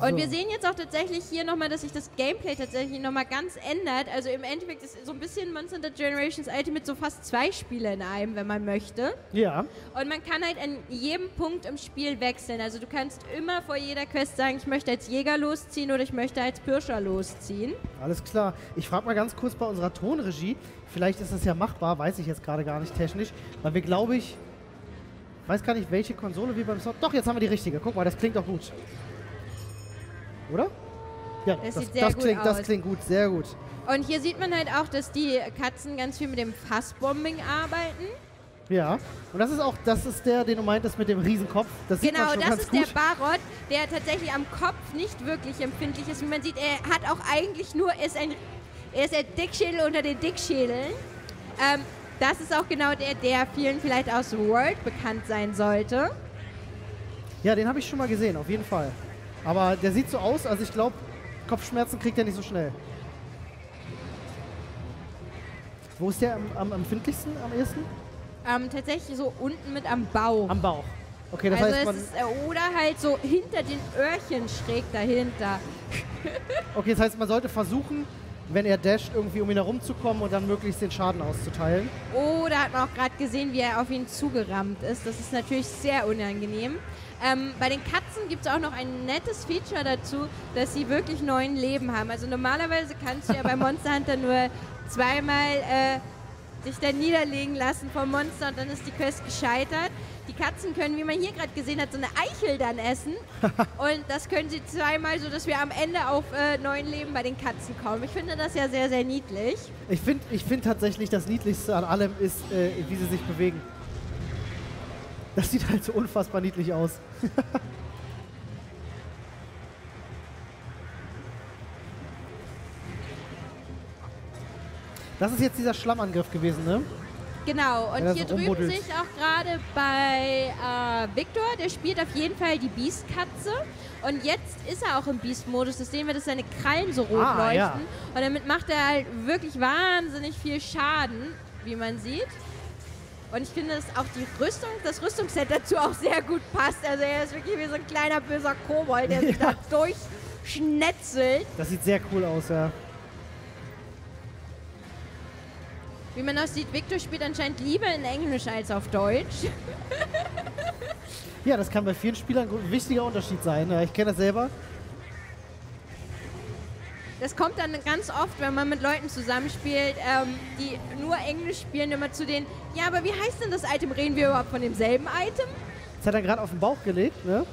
So. Und wir sehen jetzt auch tatsächlich hier nochmal, dass sich das Gameplay tatsächlich nochmal ganz ändert. Also im Endeffekt ist so ein bisschen Monster Hunter Generations Ultimate so fast 2 Spiele in einem, wenn man möchte. Ja. Und man kann halt an jedem Punkt im Spiel wechseln. Also du kannst immer vor jeder Quest sagen, ich möchte als Jäger losziehen oder ich möchte als Pirscher losziehen. Alles klar. Ich frage mal ganz kurz bei unserer Tonregie. Vielleicht ist das ja machbar, weiß ich jetzt gerade gar nicht technisch. Weil wir, glaube ich, weiß gar nicht, welche Konsole wir beim Sound... Doch, jetzt haben wir die richtige. Guck mal, das klingt doch gut. Oder? Ja, das klingt gut, sehr gut. Und hier sieht man halt auch, dass die Katzen ganz viel mit dem Fassbombing arbeiten. Ja, und das ist der, den du meintest mit dem Riesenkopf. Das sieht man schon ganz gut. Genau, das ist der Barroth, der tatsächlich am Kopf nicht wirklich empfindlich ist. Wie man sieht, er hat auch eigentlich nur, er ist ein Dickschädel unter den Dickschädeln. Das ist auch genau der vielen vielleicht aus World bekannt sein sollte. Ja, den habe ich schon mal gesehen, auf jeden Fall. Aber der sieht so aus, also ich glaube, Kopfschmerzen kriegt er nicht so schnell. Wo ist der am empfindlichsten, am ehesten? Tatsächlich so unten mit am Bauch. Am Bauch. Okay, das heißt, man ist, oder halt so hinter den Öhrchen schräg dahinter. Okay, das heißt, man sollte versuchen, wenn er dasht, irgendwie um ihn herumzukommen und dann möglichst den Schaden auszuteilen. Oh, da hat man auch gerade gesehen, wie er auf ihn zugerammt ist. Das ist natürlich sehr unangenehm. Bei den Katzen gibt es auch noch ein nettes Feature dazu, dass sie wirklich 9 Leben haben. Also normalerweise kannst du ja bei Monster Hunter nur zweimal dich dann niederlegen lassen vom Monster und dann ist die Quest gescheitert. Die Katzen können, wie man hier gerade gesehen hat, so eine Eichel dann essen und das können sie zweimal, sodass wir am Ende auf 9 Leben bei den Katzen kommen. Ich finde das ja sehr, sehr niedlich. Ich find tatsächlich, das Niedlichste an allem ist, wie sie sich bewegen. Das sieht halt so unfassbar niedlich aus. Das ist jetzt dieser Schlammangriff gewesen, ne? Genau, und ja, hier drüben sehe ich auch gerade bei Victor, der spielt auf jeden Fall die Beast-Katze. Und jetzt ist er auch im Beast-Modus, das sehen wir, dass seine Krallen so rot leuchten. Ja. Und damit macht er halt wirklich wahnsinnig viel Schaden, wie man sieht. Und ich finde, dass auch die Rüstung, das Rüstungsset dazu auch sehr gut passt. Also er ist wirklich wie so ein kleiner böser Kobold, der sich da durchschnetzelt. Das sieht sehr cool aus, ja. Wie man auch sieht, Victor spielt anscheinend lieber in Englisch als auf Deutsch. Ja, das kann bei vielen Spielern ein wichtiger Unterschied sein. Ich kenne das selber. Das kommt dann ganz oft, wenn man mit Leuten zusammenspielt, die nur Englisch spielen, immer zu denen, ja, aber wie heißt denn das Item? Reden wir überhaupt von demselben Item? Das hat er gerade auf den Bauch gelegt, ne?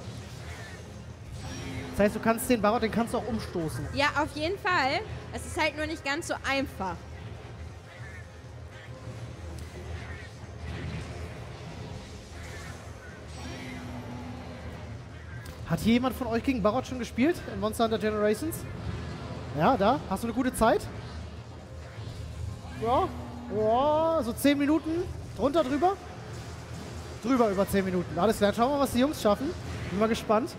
Das heißt, du kannst den Barroth, den kannst du auch umstoßen. Ja, auf jeden Fall. Es ist halt nur nicht ganz so einfach. Hat hier jemand von euch gegen Barroth schon gespielt in Monster Hunter Generations? Ja, da. Hast du eine gute Zeit? Ja. Ja, so 10 Minuten. Drunter, drüber? Drüber über 10 Minuten. Alles klar, schauen wir mal, was die Jungs schaffen. Bin mal gespannt.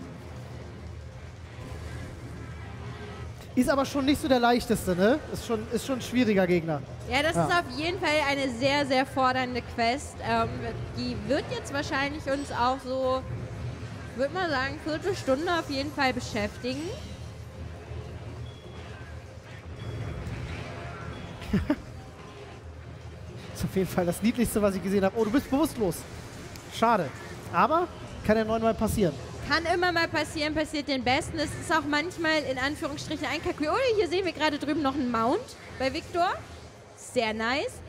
Ist aber schon nicht so der leichteste, ne? Ist schon ein schwieriger Gegner. Ja, das ist auf jeden Fall eine sehr, sehr fordernde Quest. Die wird jetzt wahrscheinlich uns auch so, würde mal sagen, Viertelstunde auf jeden Fall beschäftigen. Das ist auf jeden Fall das Niedlichste, was ich gesehen habe. Oh, du bist bewusstlos. Schade. Aber kann ja 9-mal passieren. Kann immer mal passieren, passiert den Besten. Es ist auch manchmal in Anführungsstrichen ein Kack. Oh, hier sehen wir gerade drüben noch einen Mount bei Victor. Sehr nice.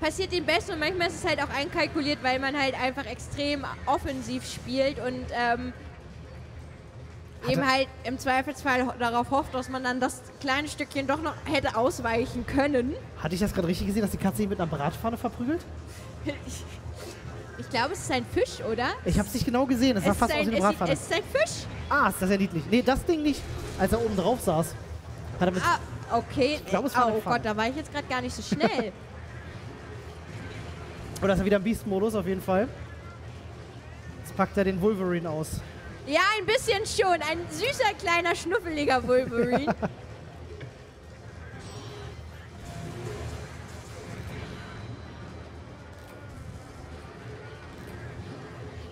Passiert den Besten und manchmal ist es halt auch einkalkuliert, weil man halt einfach extrem offensiv spielt und eben halt im Zweifelsfall darauf hofft, dass man dann das kleine Stückchen doch noch hätte ausweichen können. Hatte ich das gerade richtig gesehen, dass die Katze ihn mit einer Bratpfanne verprügelt? Ich glaube, es ist ein Fisch, oder? Ich habe es nicht genau gesehen, es sah fast aus wie eine Bratpfanne. Es ist ein Fisch. Ah, ist das ja niedlich. Nee, das Ding nicht, als er oben drauf saß. Hat er mit okay. Ich glaub, es war eine Pfanne. Gott, da war ich jetzt gerade gar nicht so schnell. Und das ist wieder im Beast-Modus auf jeden Fall. Jetzt packt er den Wolverine aus. Ja, ein bisschen schon. Ein süßer, kleiner, schnuffeliger Wolverine.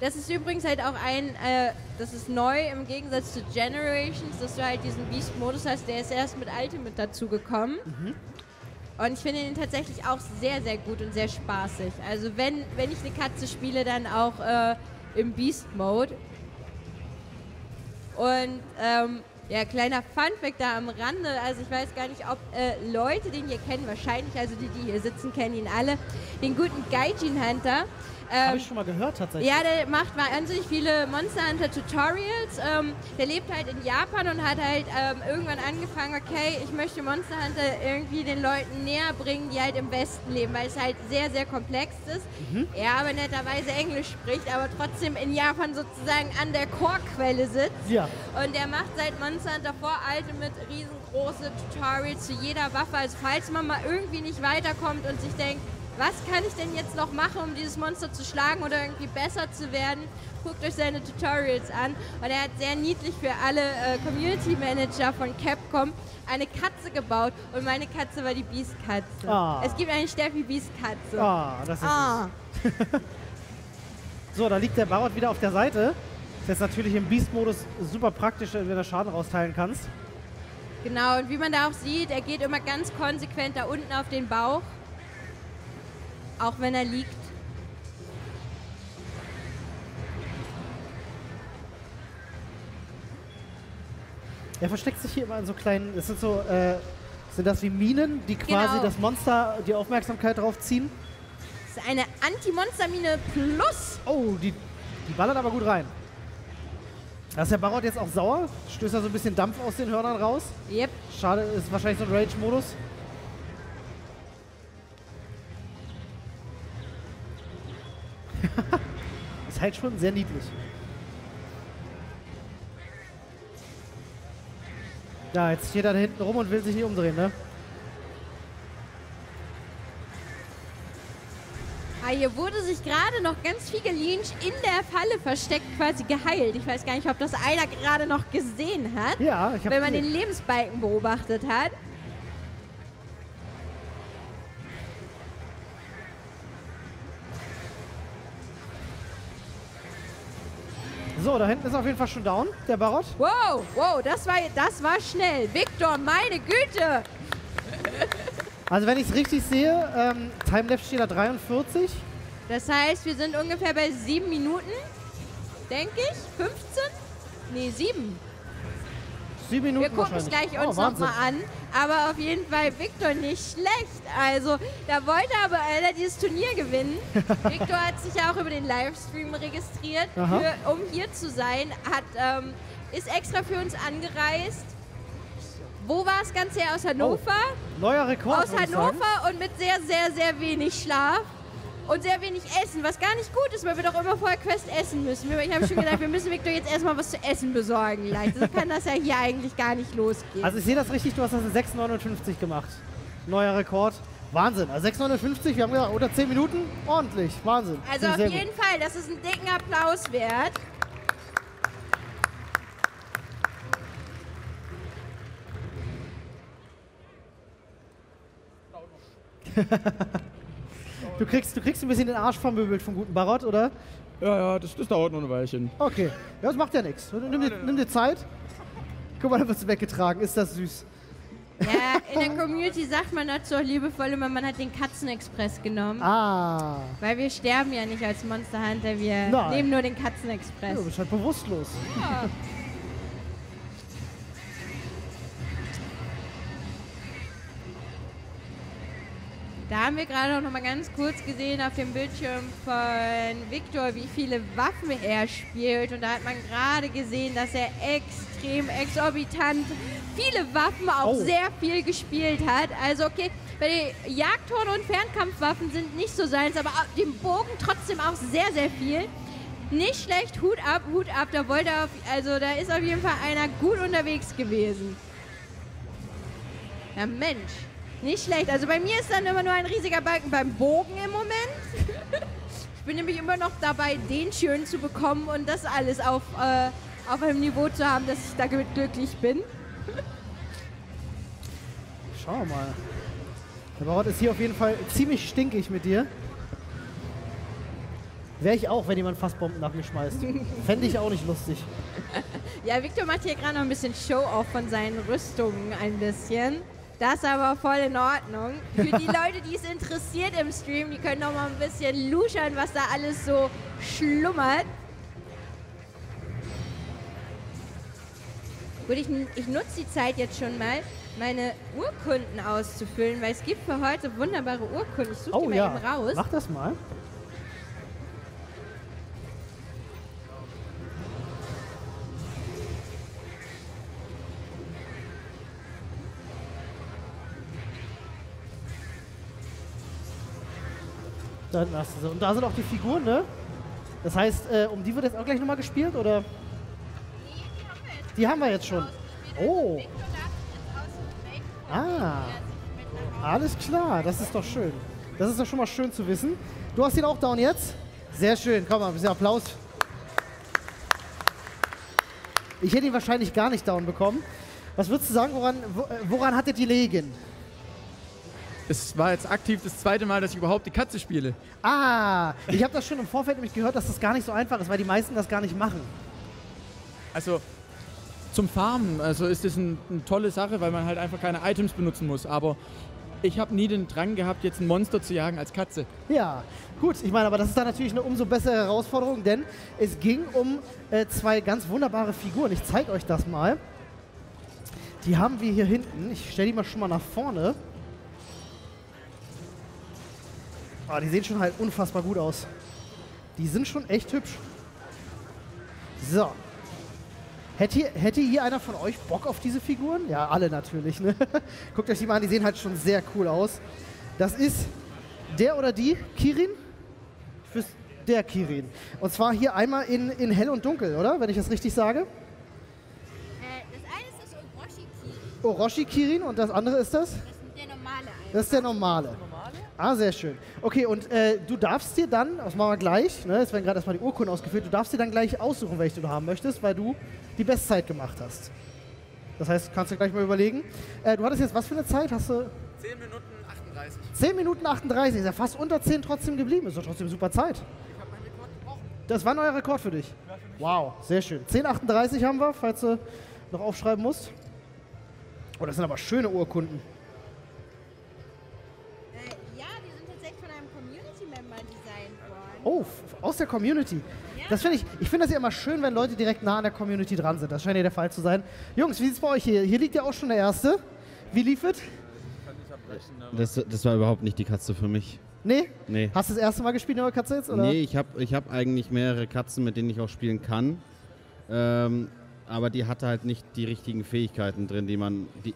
Das ist übrigens halt auch ein, das ist neu im Gegensatz zu Generations, dass du halt diesen Beast-Modus hast, der ist erst mit Ultimate dazugekommen. Mhm. Und ich finde ihn tatsächlich auch sehr, sehr gut und sehr spaßig. Also wenn ich eine Katze spiele, dann auch im Beast-Mode. Und ja, kleiner Funfact da am Rande. Also ich weiß gar nicht, ob Leute den hier kennen, wahrscheinlich, also die hier sitzen, kennen ihn alle. Den guten Gaijin-Hunter. Habe ich schon mal gehört tatsächlich. Ja, der macht wahnsinnig viele Monster Hunter Tutorials. Der lebt halt in Japan und hat halt irgendwann angefangen, okay, ich möchte Monster Hunter irgendwie den Leuten näher bringen, die halt im Westen leben, weil es halt sehr, sehr komplex ist. Mhm. Er aber netterweise Englisch spricht, aber trotzdem in Japan sozusagen an der Core-Quelle sitzt. Ja. Und der macht seit Monster Hunter Ultimate riesengroße Tutorials zu jeder Waffe. Also falls man mal irgendwie nicht weiterkommt und sich denkt, was kann ich denn jetzt noch machen, um dieses Monster zu schlagen oder irgendwie besser zu werden? guckt euch seine Tutorials an. Und er hat sehr niedlich für alle Community Manager von Capcom eine Katze gebaut. Und meine Katze war die Beast-Katze. Oh. Es gibt eine Steffi-Beast-Katze. Oh, das ist oh. So, da liegt der Barroth wieder auf der Seite. Das ist natürlich im Beast-Modus super praktisch, wenn du da Schaden rausteilen kannst. Genau, und wie man da auch sieht, er geht immer ganz konsequent da unten auf den Bauch. Auch wenn er liegt. Er versteckt sich hier immer in so kleinen, das sind so, sind das wie Minen, die quasi genau. Das Monster, die Aufmerksamkeit drauf ziehen? Das ist eine Anti-Monster-Mine plus. Oh, die ballert aber gut rein. Da ist der Barroth jetzt auch sauer, stößt da so ein bisschen Dampf aus den Hörnern raus. Yep. Schade, ist wahrscheinlich so ein Rage-Modus. Ist halt schon sehr niedlich. Ja, jetzt steht er da hinten rum und will sich nicht umdrehen, ne? Ah, hier wurde sich gerade noch ganz viel Lynch in der Falle versteckt, quasi geheilt. Ich weiß gar nicht, ob das einer gerade noch gesehen hat, ja, ich hab wenn man den Lebensbalken beobachtet hat. So, da hinten ist auf jeden Fall schon down, der Barroth. Wow, wow, das war schnell. Victor, meine Güte! Also wenn ich es richtig sehe, Timelapse steht da 43. Das heißt, wir sind ungefähr bei 7 Minuten, denke ich. 15? Nee, 7. 7 Minuten wir gucken es gleich uns nochmal an. Aber auf jeden Fall Victor nicht schlecht. Also da wollte aber einer dieses Turnier gewinnen. Victor hat sich ja auch über den Livestream registriert, um hier zu sein. Hat, ist extra für uns angereist. Wo war das Ganze her? Aus Hannover? Oh, neuer Rekord. Aus Hannover und mit sehr, sehr, sehr wenig Schlaf und sehr wenig Essen, was gar nicht gut ist, weil wir doch immer vorher Quest essen müssen. Ich habe schon gedacht, wir müssen Victor jetzt erstmal was zu essen besorgen. So kann das ja hier eigentlich gar nicht losgehen. Also ich sehe das richtig, du hast das in 6,59 gemacht. Neuer Rekord. Wahnsinn. Also 6,59, wir haben gesagt, unter 10 Minuten, ordentlich. Wahnsinn. Also auf jeden Fall, das ist einen dicken Applaus wert. Du kriegst ein bisschen den Arsch vermöbelt vom guten Barroth, oder? Ja, ja, das dauert nur ein Weilchen. Okay, ja, das macht ja nichts. Nimm dir Zeit. Guck mal, da wird es weggetragen. Ist das süß. Ja, in der Community sagt man dazu auch liebevoll immer, man hat den Katzenexpress genommen. Ah. Weil wir sterben ja nicht als Monster Hunter, wir nehmen nur den Katzenexpress. Ja, du bist halt bewusstlos. Ja. Da haben wir gerade auch noch mal ganz kurz gesehen auf dem Bildschirm von Victor, wie viele Waffen er spielt. Und da hat man gerade gesehen, dass er extrem exorbitant viele Waffen auch sehr viel gespielt hat. Also okay, bei den Jagdhorn- und Fernkampfwaffen sind nicht so seins, aber dem Bogen trotzdem auch sehr, sehr viel. Nicht schlecht, Hut ab, da wollte er, also da ist auf jeden Fall einer gut unterwegs gewesen. Ja, Mensch. Nicht schlecht. Also bei mir ist dann immer nur ein riesiger Balken beim Bogen im Moment. Ich bin nämlich immer noch dabei, den schön zu bekommen und das alles auf einem Niveau zu haben, dass ich damit glücklich bin. Schau mal. Der Barroth ist hier auf jeden Fall ziemlich stinkig mit dir. Wäre ich auch, wenn jemand Fassbomben nach mir schmeißt. Fände ich auch nicht lustig. Ja, Victor macht hier gerade noch ein bisschen Show-off von seinen Rüstungen ein bisschen. Das ist aber voll in Ordnung. Für die Leute, die es interessiert im Stream, die können noch mal ein bisschen luschern, was da alles so schlummert. Gut, ich nutze die Zeit jetzt schon mal, meine Urkunden auszufüllen, weil es gibt für heute wunderbare Urkunden. Ich suche die mal eben raus. Mach das mal. Da hinten hast du sie. Und da sind auch die Figuren, ne? Das heißt, um die wird jetzt auch gleich nochmal gespielt, oder? Die haben wir jetzt schon. Oh. Ah. Alles klar, das ist doch schön. Das ist doch schon mal schön zu wissen. Du hast ihn auch down jetzt? Sehr schön, komm mal, ein bisschen Applaus. Ich hätte ihn wahrscheinlich gar nicht down bekommen. Was würdest du sagen, woran hat er die liegen? Es war jetzt aktiv das zweite Mal, dass ich überhaupt die Katze spiele. Ah, ich habe das schon im Vorfeld nämlich gehört, dass das gar nicht so einfach ist, weil die meisten das gar nicht machen. Also zum Farmen, also ist das eine tolle Sache, weil man halt einfach keine Items benutzen muss, aber ich habe nie den Drang gehabt, jetzt ein Monster zu jagen als Katze. Ja, gut. Ich meine, aber das ist dann natürlich eine umso bessere Herausforderung, denn es ging um zwei ganz wunderbare Figuren. Ich zeige euch das mal. Die haben wir hier hinten. Ich stelle die mal schon mal nach vorne. Ah, die sehen schon halt unfassbar gut aus. Die sind schon echt hübsch. So. Hätte hier einer von euch Bock auf diese Figuren? Ja, alle natürlich, ne? Guckt euch die mal an, die sehen halt schon sehr cool aus. Das ist der oder die Kirin? Der Kirin. Und zwar hier einmal in Hell und Dunkel, oder? Wenn ich das richtig sage. Das eine ist das Oroshi-Kirin. Oroshi-Kirin und das andere ist das? Das ist der normale. Das ist der normale. Ah, sehr schön. Okay, und du darfst dir dann, das machen wir gleich, ne, es werden gerade erstmal die Urkunden ausgeführt, du darfst dir dann gleich aussuchen, welche du haben möchtest, weil du die Bestzeit gemacht hast. Das heißt, kannst du gleich mal überlegen. Du hattest jetzt was für eine Zeit? Hast du 10 Minuten 38. 10 Minuten 38, ist ja fast unter 10 trotzdem geblieben, ist doch trotzdem super Zeit. Ich habe meinen Rekord gebrochen. Das war ein neuer Rekord für dich? Ja, für mich. Wow, sehr schön. 10:38 haben wir, falls du noch aufschreiben musst. Oh, das sind aber schöne Urkunden. Oh, aus der Community. Ja. Das finde ich, finde das ja immer schön, wenn Leute direkt nah an der Community dran sind. Das scheint ja der Fall zu sein. Jungs, wie sieht es bei euch hier? Hier liegt ja auch schon der erste. Wie lief es? Das war überhaupt nicht die Katze für mich. Nee? Nee. Hast du das erste Mal gespielt mit Katze jetzt? Oder? Nee, ich hab eigentlich mehrere Katzen, mit denen ich auch spielen kann. Aber die hatte halt nicht die richtigen Fähigkeiten drin, die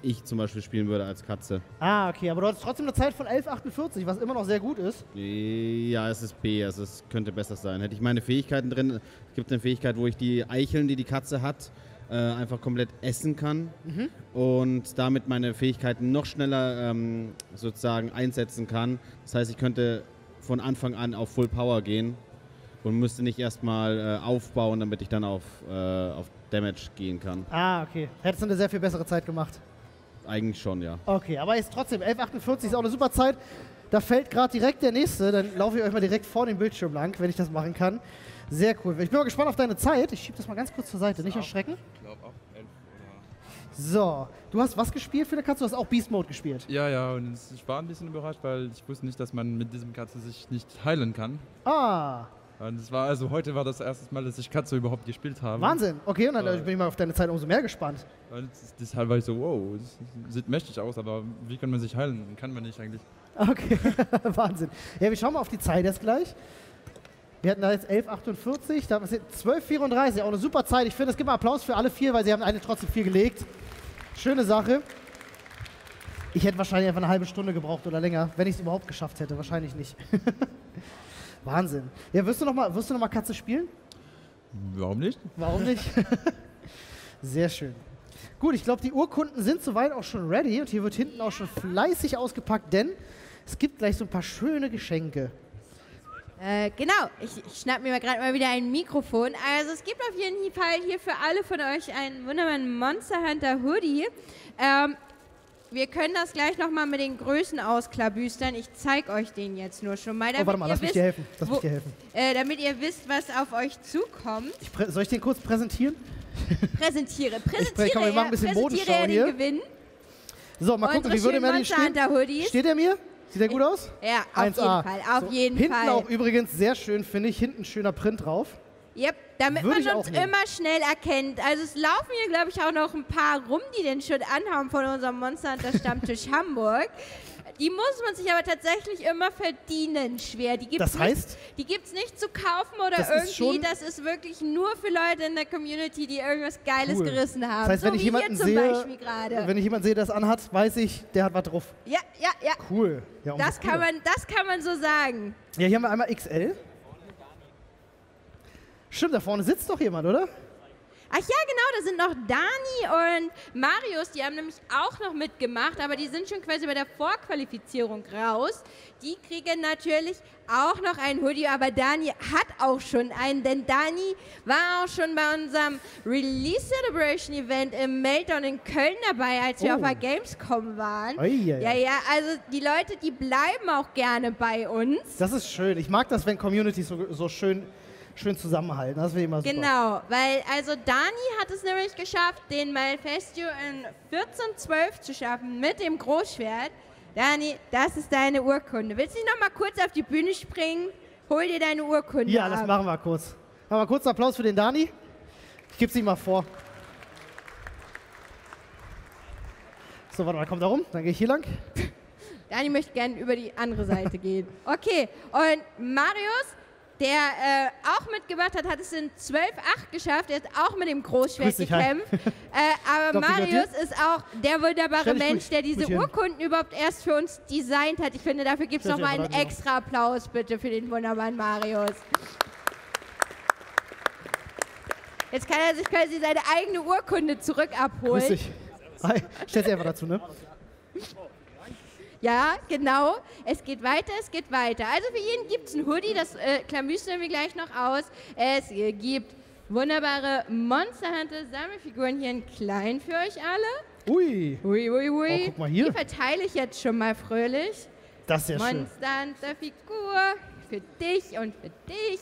ich zum Beispiel spielen würde als Katze. Ah, okay, aber du hattest trotzdem eine Zeit von 11:48, was immer noch sehr gut ist. Ja, es ist B, also es könnte besser sein. Hätte ich meine Fähigkeiten drin, es gibt eine Fähigkeit, wo ich die Eicheln, die die Katze hat, einfach komplett essen kann und damit meine Fähigkeiten noch schneller sozusagen einsetzen kann. Das heißt, ich könnte von Anfang an auf Full Power gehen und müsste nicht erstmal aufbauen, damit ich dann auf Damage gehen kann. Ah, okay. Hättest du eine sehr viel bessere Zeit gemacht? Eigentlich schon, ja. Okay, aber ist trotzdem 11:48 ist auch eine super Zeit. Da fällt gerade direkt der nächste. Dann laufe ich euch mal direkt vor den Bildschirm lang, wenn ich das machen kann. Sehr cool. Ich bin mal gespannt auf deine Zeit. Ich schiebe das mal ganz kurz zur Seite. Nicht erschrecken. Ich glaube auch 11 oder. So, du hast was gespielt für eine Katze? Du hast auch Beast Mode gespielt? Ja, ja. Und ich war ein bisschen überrascht, weil ich wusste nicht, dass man mit diesem Katze sich nicht heilen kann. Ah. Und es war, also heute war das erste Mal, dass ich Katze überhaupt gespielt habe. Wahnsinn, okay, und dann bin ich mal auf deine Zeit umso mehr gespannt. Und deshalb war ich so, wow, das sieht mächtig aus, aber wie kann man sich heilen? Kann man nicht eigentlich. Okay, Wahnsinn. Ja, wir schauen mal auf die Zeit jetzt gleich. Wir hatten da jetzt 11:48, da haben wir jetzt 12:34, auch eine super Zeit. Ich finde, es gibt mal Applaus für alle vier, weil sie haben eine trotzdem viel gelegt. Schöne Sache. Ich hätte wahrscheinlich einfach eine halbe Stunde gebraucht oder länger, wenn ich es überhaupt geschafft hätte, wahrscheinlich nicht. Wahnsinn. Ja, wirst du noch mal Katze spielen? Warum nicht? Warum nicht? Sehr schön. Gut, ich glaube, die Urkunden sind soweit auch schon ready und hier wird hinten auch schon fleißig ausgepackt, denn es gibt gleich so ein paar schöne Geschenke. Genau, ich schnapp mir gerade mal wieder ein Mikrofon. Also es gibt auf jeden Fall hier für alle von euch einen wunderbaren Monster Hunter Hoodie. Wir können das gleich nochmal mit den Größen ausklabüstern. Ich zeige euch den jetzt nur schon mal. Oh, warte mal, lass mich dir helfen. Damit ihr wisst, was auf euch zukommt. Soll ich den kurz präsentieren? Präsentiere. Ich komm, wir machen ein bisschen Modenschau hier. Gewinn. So, mal gucken, wie würde mir den stehen? Steht er mir? Sieht der gut aus? Ja, auf 1A. Jeden Fall. Auf so, jeden hinten Fall. Hinten auch übrigens sehr schön, finde ich. Hinten schöner Print drauf. Yep, damit man uns immer schnell erkennt. Also es laufen hier, glaube ich, auch noch ein paar rum, die den schon anhaben von unserem Monster Hunter Stammtisch Hamburg. Die muss man sich aber tatsächlich immer verdienen, schwer. Das heißt? Die gibt es nicht zu kaufen oder irgendwie. Das ist wirklich nur für Leute in der Community, die irgendwas Geiles gerissen haben. Das heißt, wenn ich jemanden sehe, der das anhat, weiß ich, der hat was drauf. Ja, ja, ja. Cool. Ja, das kann man so sagen. Ja, hier haben wir einmal XL. Stimmt, da vorne sitzt doch jemand, oder? Ach ja, genau, da sind noch Dani und Marius, die haben nämlich auch noch mitgemacht, aber die sind schon quasi bei der Vorqualifizierung raus. Die kriegen natürlich auch noch einen Hoodie, aber Dani hat auch schon einen, denn Dani war auch schon bei unserem Release Celebration Event im Meltdown in Köln dabei, als wir auf der Gamescom waren. Ja, also die Leute, die bleiben auch gerne bei uns. Das ist schön. Ich mag das, wenn Communities so schön zusammenhalten, das wäre immer super. Genau, weil also Dani hat es nämlich geschafft, den Malfestio in 1412 zu schaffen mit dem Großschwert. Dani, das ist deine Urkunde. Willst du noch mal kurz auf die Bühne springen? Hol dir deine Urkunde ab. Ja, das machen wir kurz. Machen wir kurz einen Applaus für den Dani. Ich gebe es ihm mal vor. So, warte mal, komm da rum, dann gehe ich hier lang. Dani möchte gerne über die andere Seite gehen. Okay, und Marius, der auch mitgemacht hat, hat es in 12-8 geschafft. Er hat auch mit dem Großschwert gekämpft. Aber Marius ist auch der wunderbare Mensch, der diese Urkunden überhaupt erst für uns designt hat. Ich finde, dafür gibt es nochmal einen extra Applaus, bitte, für den wunderbaren Marius. Jetzt kann er sich quasi seine eigene Urkunde zurück abholen. Grüß dich. Stell sie einfach dazu, ne? Ja, genau. Es geht weiter, es geht weiter. Also für jeden gibt es ein Hoodie, das klamüstern wir gleich noch aus. Es gibt wunderbare Monster Hunter Sammelfiguren hier in klein für euch alle. Ui. Ui, ui, ui. Oh, guck mal hier. Die verteile ich jetzt schon mal fröhlich. Das ist ja schön. Monster Hunter Figur für dich und für dich.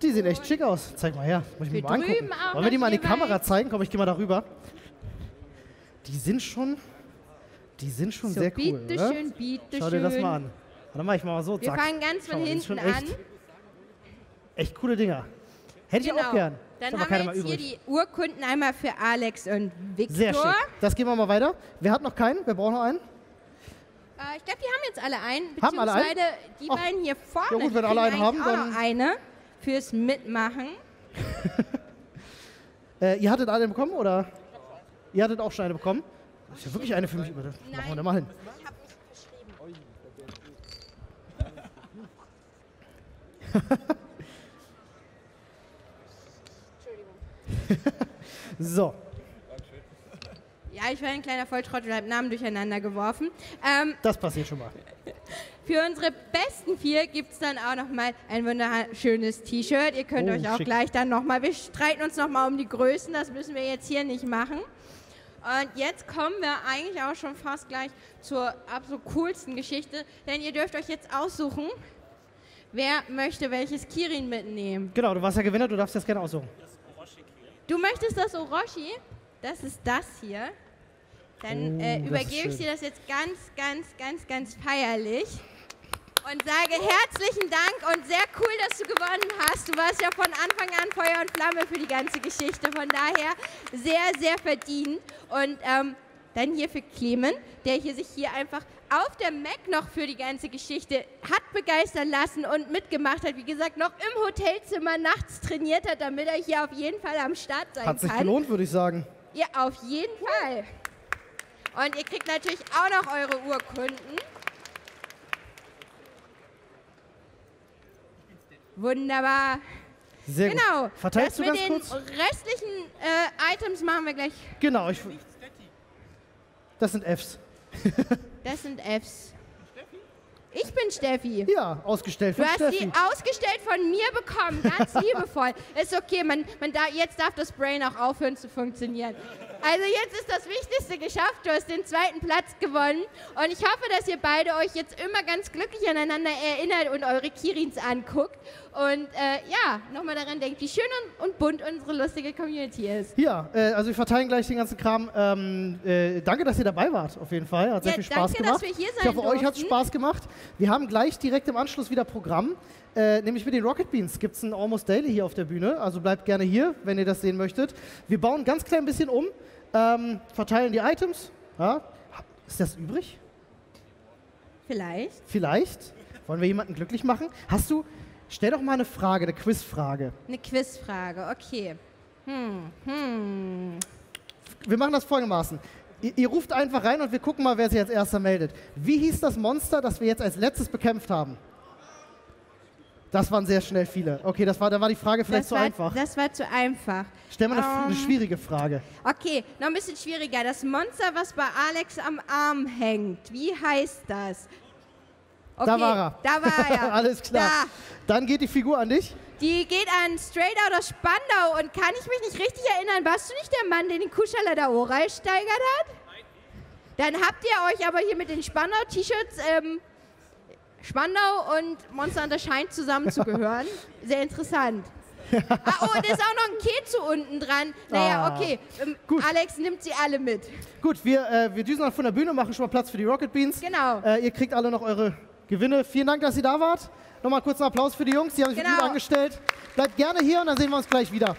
Die sehen echt schick aus. Zeig mal her. Muss ich mir mal angucken. Wollen wir die mal an die Kamera zeigen? Komm, ich gehe mal darüber. Die sind schon so sehr cool, oder? Schau dir das mal an. Warte mal, ich mach mal so. Wir fangen ganz von hinten an. Echt coole Dinger. Hätte ich auch gern. Dann haben wir jetzt hier die Urkunden einmal für Alex und Victor. Sehr schön. Das gehen wir mal weiter. Wer hat noch keinen? Wer braucht noch einen? Ich glaube, die haben jetzt alle einen. Haben alle einen? Die beiden hier vorne. Ja gut, wenn alle einen haben, dann auch noch eine fürs Mitmachen. Ihr hattet alle bekommen, oder? Ihr hattet auch schon eine bekommen? Das ist ja wirklich eine für mich. Machen wir da mal hin. Ich hab nicht geschrieben. Entschuldigung. So. Ja, ich war ein kleiner Volltrottel und habe Namen durcheinander geworfen. Das passiert schon mal. Für unsere besten vier gibt es dann auch nochmal ein wunderschönes T-Shirt. Ihr könnt euch auch schick gleich dann nochmal, wir streiten uns nochmal um die Größen, das müssen wir jetzt hier nicht machen. Und jetzt kommen wir eigentlich auch schon fast gleich zur absolut coolsten Geschichte, denn ihr dürft euch jetzt aussuchen, wer möchte welches Kirin mitnehmen. Genau, du warst ja Gewinner, du darfst das gerne aussuchen. Das Oroshi-Kirin. Du möchtest das Oroshi? Das ist das hier. Dann übergebe ich dir das jetzt ganz feierlich und sage herzlichen Dank und sehr cool, dass du gewonnen hast. Du warst ja von Anfang an Feuer und Flamme für die ganze Geschichte, von daher sehr, sehr verdient. Und dann hier für Clemen, der hier sich hier einfach auf der MAG noch für die ganze Geschichte hat begeistern lassen und mitgemacht hat. Wie gesagt, noch im Hotelzimmer nachts trainiert hat, damit er hier auf jeden Fall am Start sein kann. Hat sich gelohnt, würde ich sagen. Ja, auf jeden Fall. Und ihr kriegt natürlich auch noch eure Urkunden. Wunderbar. Sehr gut. Verteilst du ganz kurz? Mit den restlichen Items machen wir gleich. Genau. Das sind Fs. Das sind Fs. Ich bin Steffi. Ja, ausgestellt von Steffi. Du hast die ausgestellt von mir bekommen, ganz liebevoll. Ist okay, jetzt darf das Brain auch aufhören zu funktionieren. Also jetzt ist das Wichtigste geschafft, du hast den zweiten Platz gewonnen. Und ich hoffe, dass ihr beide euch jetzt immer ganz glücklich aneinander erinnert und eure Kirins anguckt. Und ja, nochmal daran denkt, wie schön und bunt unsere lustige Community ist. Ja, also wir verteilen gleich den ganzen Kram. Danke, dass ihr dabei wart, auf jeden Fall. Hat sehr viel Spaß gemacht. Danke, dass wir hier sein durften. Ich hoffe, euch hat es Spaß gemacht. Wir haben gleich direkt im Anschluss wieder Programm, nämlich mit den Rocket Beans gibt es ein Almost Daily hier auf der Bühne, also bleibt gerne hier, wenn ihr das sehen möchtet. Wir bauen ganz klein ein bisschen um, verteilen die Items. Ja. Ist das übrig? Vielleicht. Vielleicht? Wollen wir jemanden glücklich machen? Stell doch mal eine Frage, eine Quizfrage. Eine Quizfrage, okay. Wir machen das folgendermaßen. Ihr ruft einfach rein und wir gucken mal, wer sich als Erster meldet. Wie hieß das Monster, das wir jetzt als letztes bekämpft haben? Das waren sehr schnell viele. Okay, da war die Frage vielleicht zu einfach. Das war zu einfach. Stell mal eine schwierige Frage. Okay, noch ein bisschen schwieriger. Das Monster, was bei Alex am Arm hängt, wie heißt das? Okay, da war er. Alles klar. Da. Dann geht die Figur an dich. Die geht an Straight Outta Spandau und kann ich mich nicht richtig erinnern, warst du nicht der Mann, den Kuschala da Orai steigert hat? Nein. Dann habt ihr euch aber hier mit den Spandau-T-Shirts Spandau und Monster Hunter scheint zusammenzugehören. Sehr interessant. Oh, und da ist auch noch ein Kezu unten dran. Naja, okay. Gut. Alex nimmt sie alle mit. Gut, wir düsen noch von der Bühne und machen schon mal Platz für die Rocket Beans. Genau. Ihr kriegt alle noch eure Gewinne. Vielen Dank, dass ihr da wart. Nochmal kurz einen Applaus für die Jungs. Die haben sich gut angestellt. Bleibt gerne hier und dann sehen wir uns gleich wieder.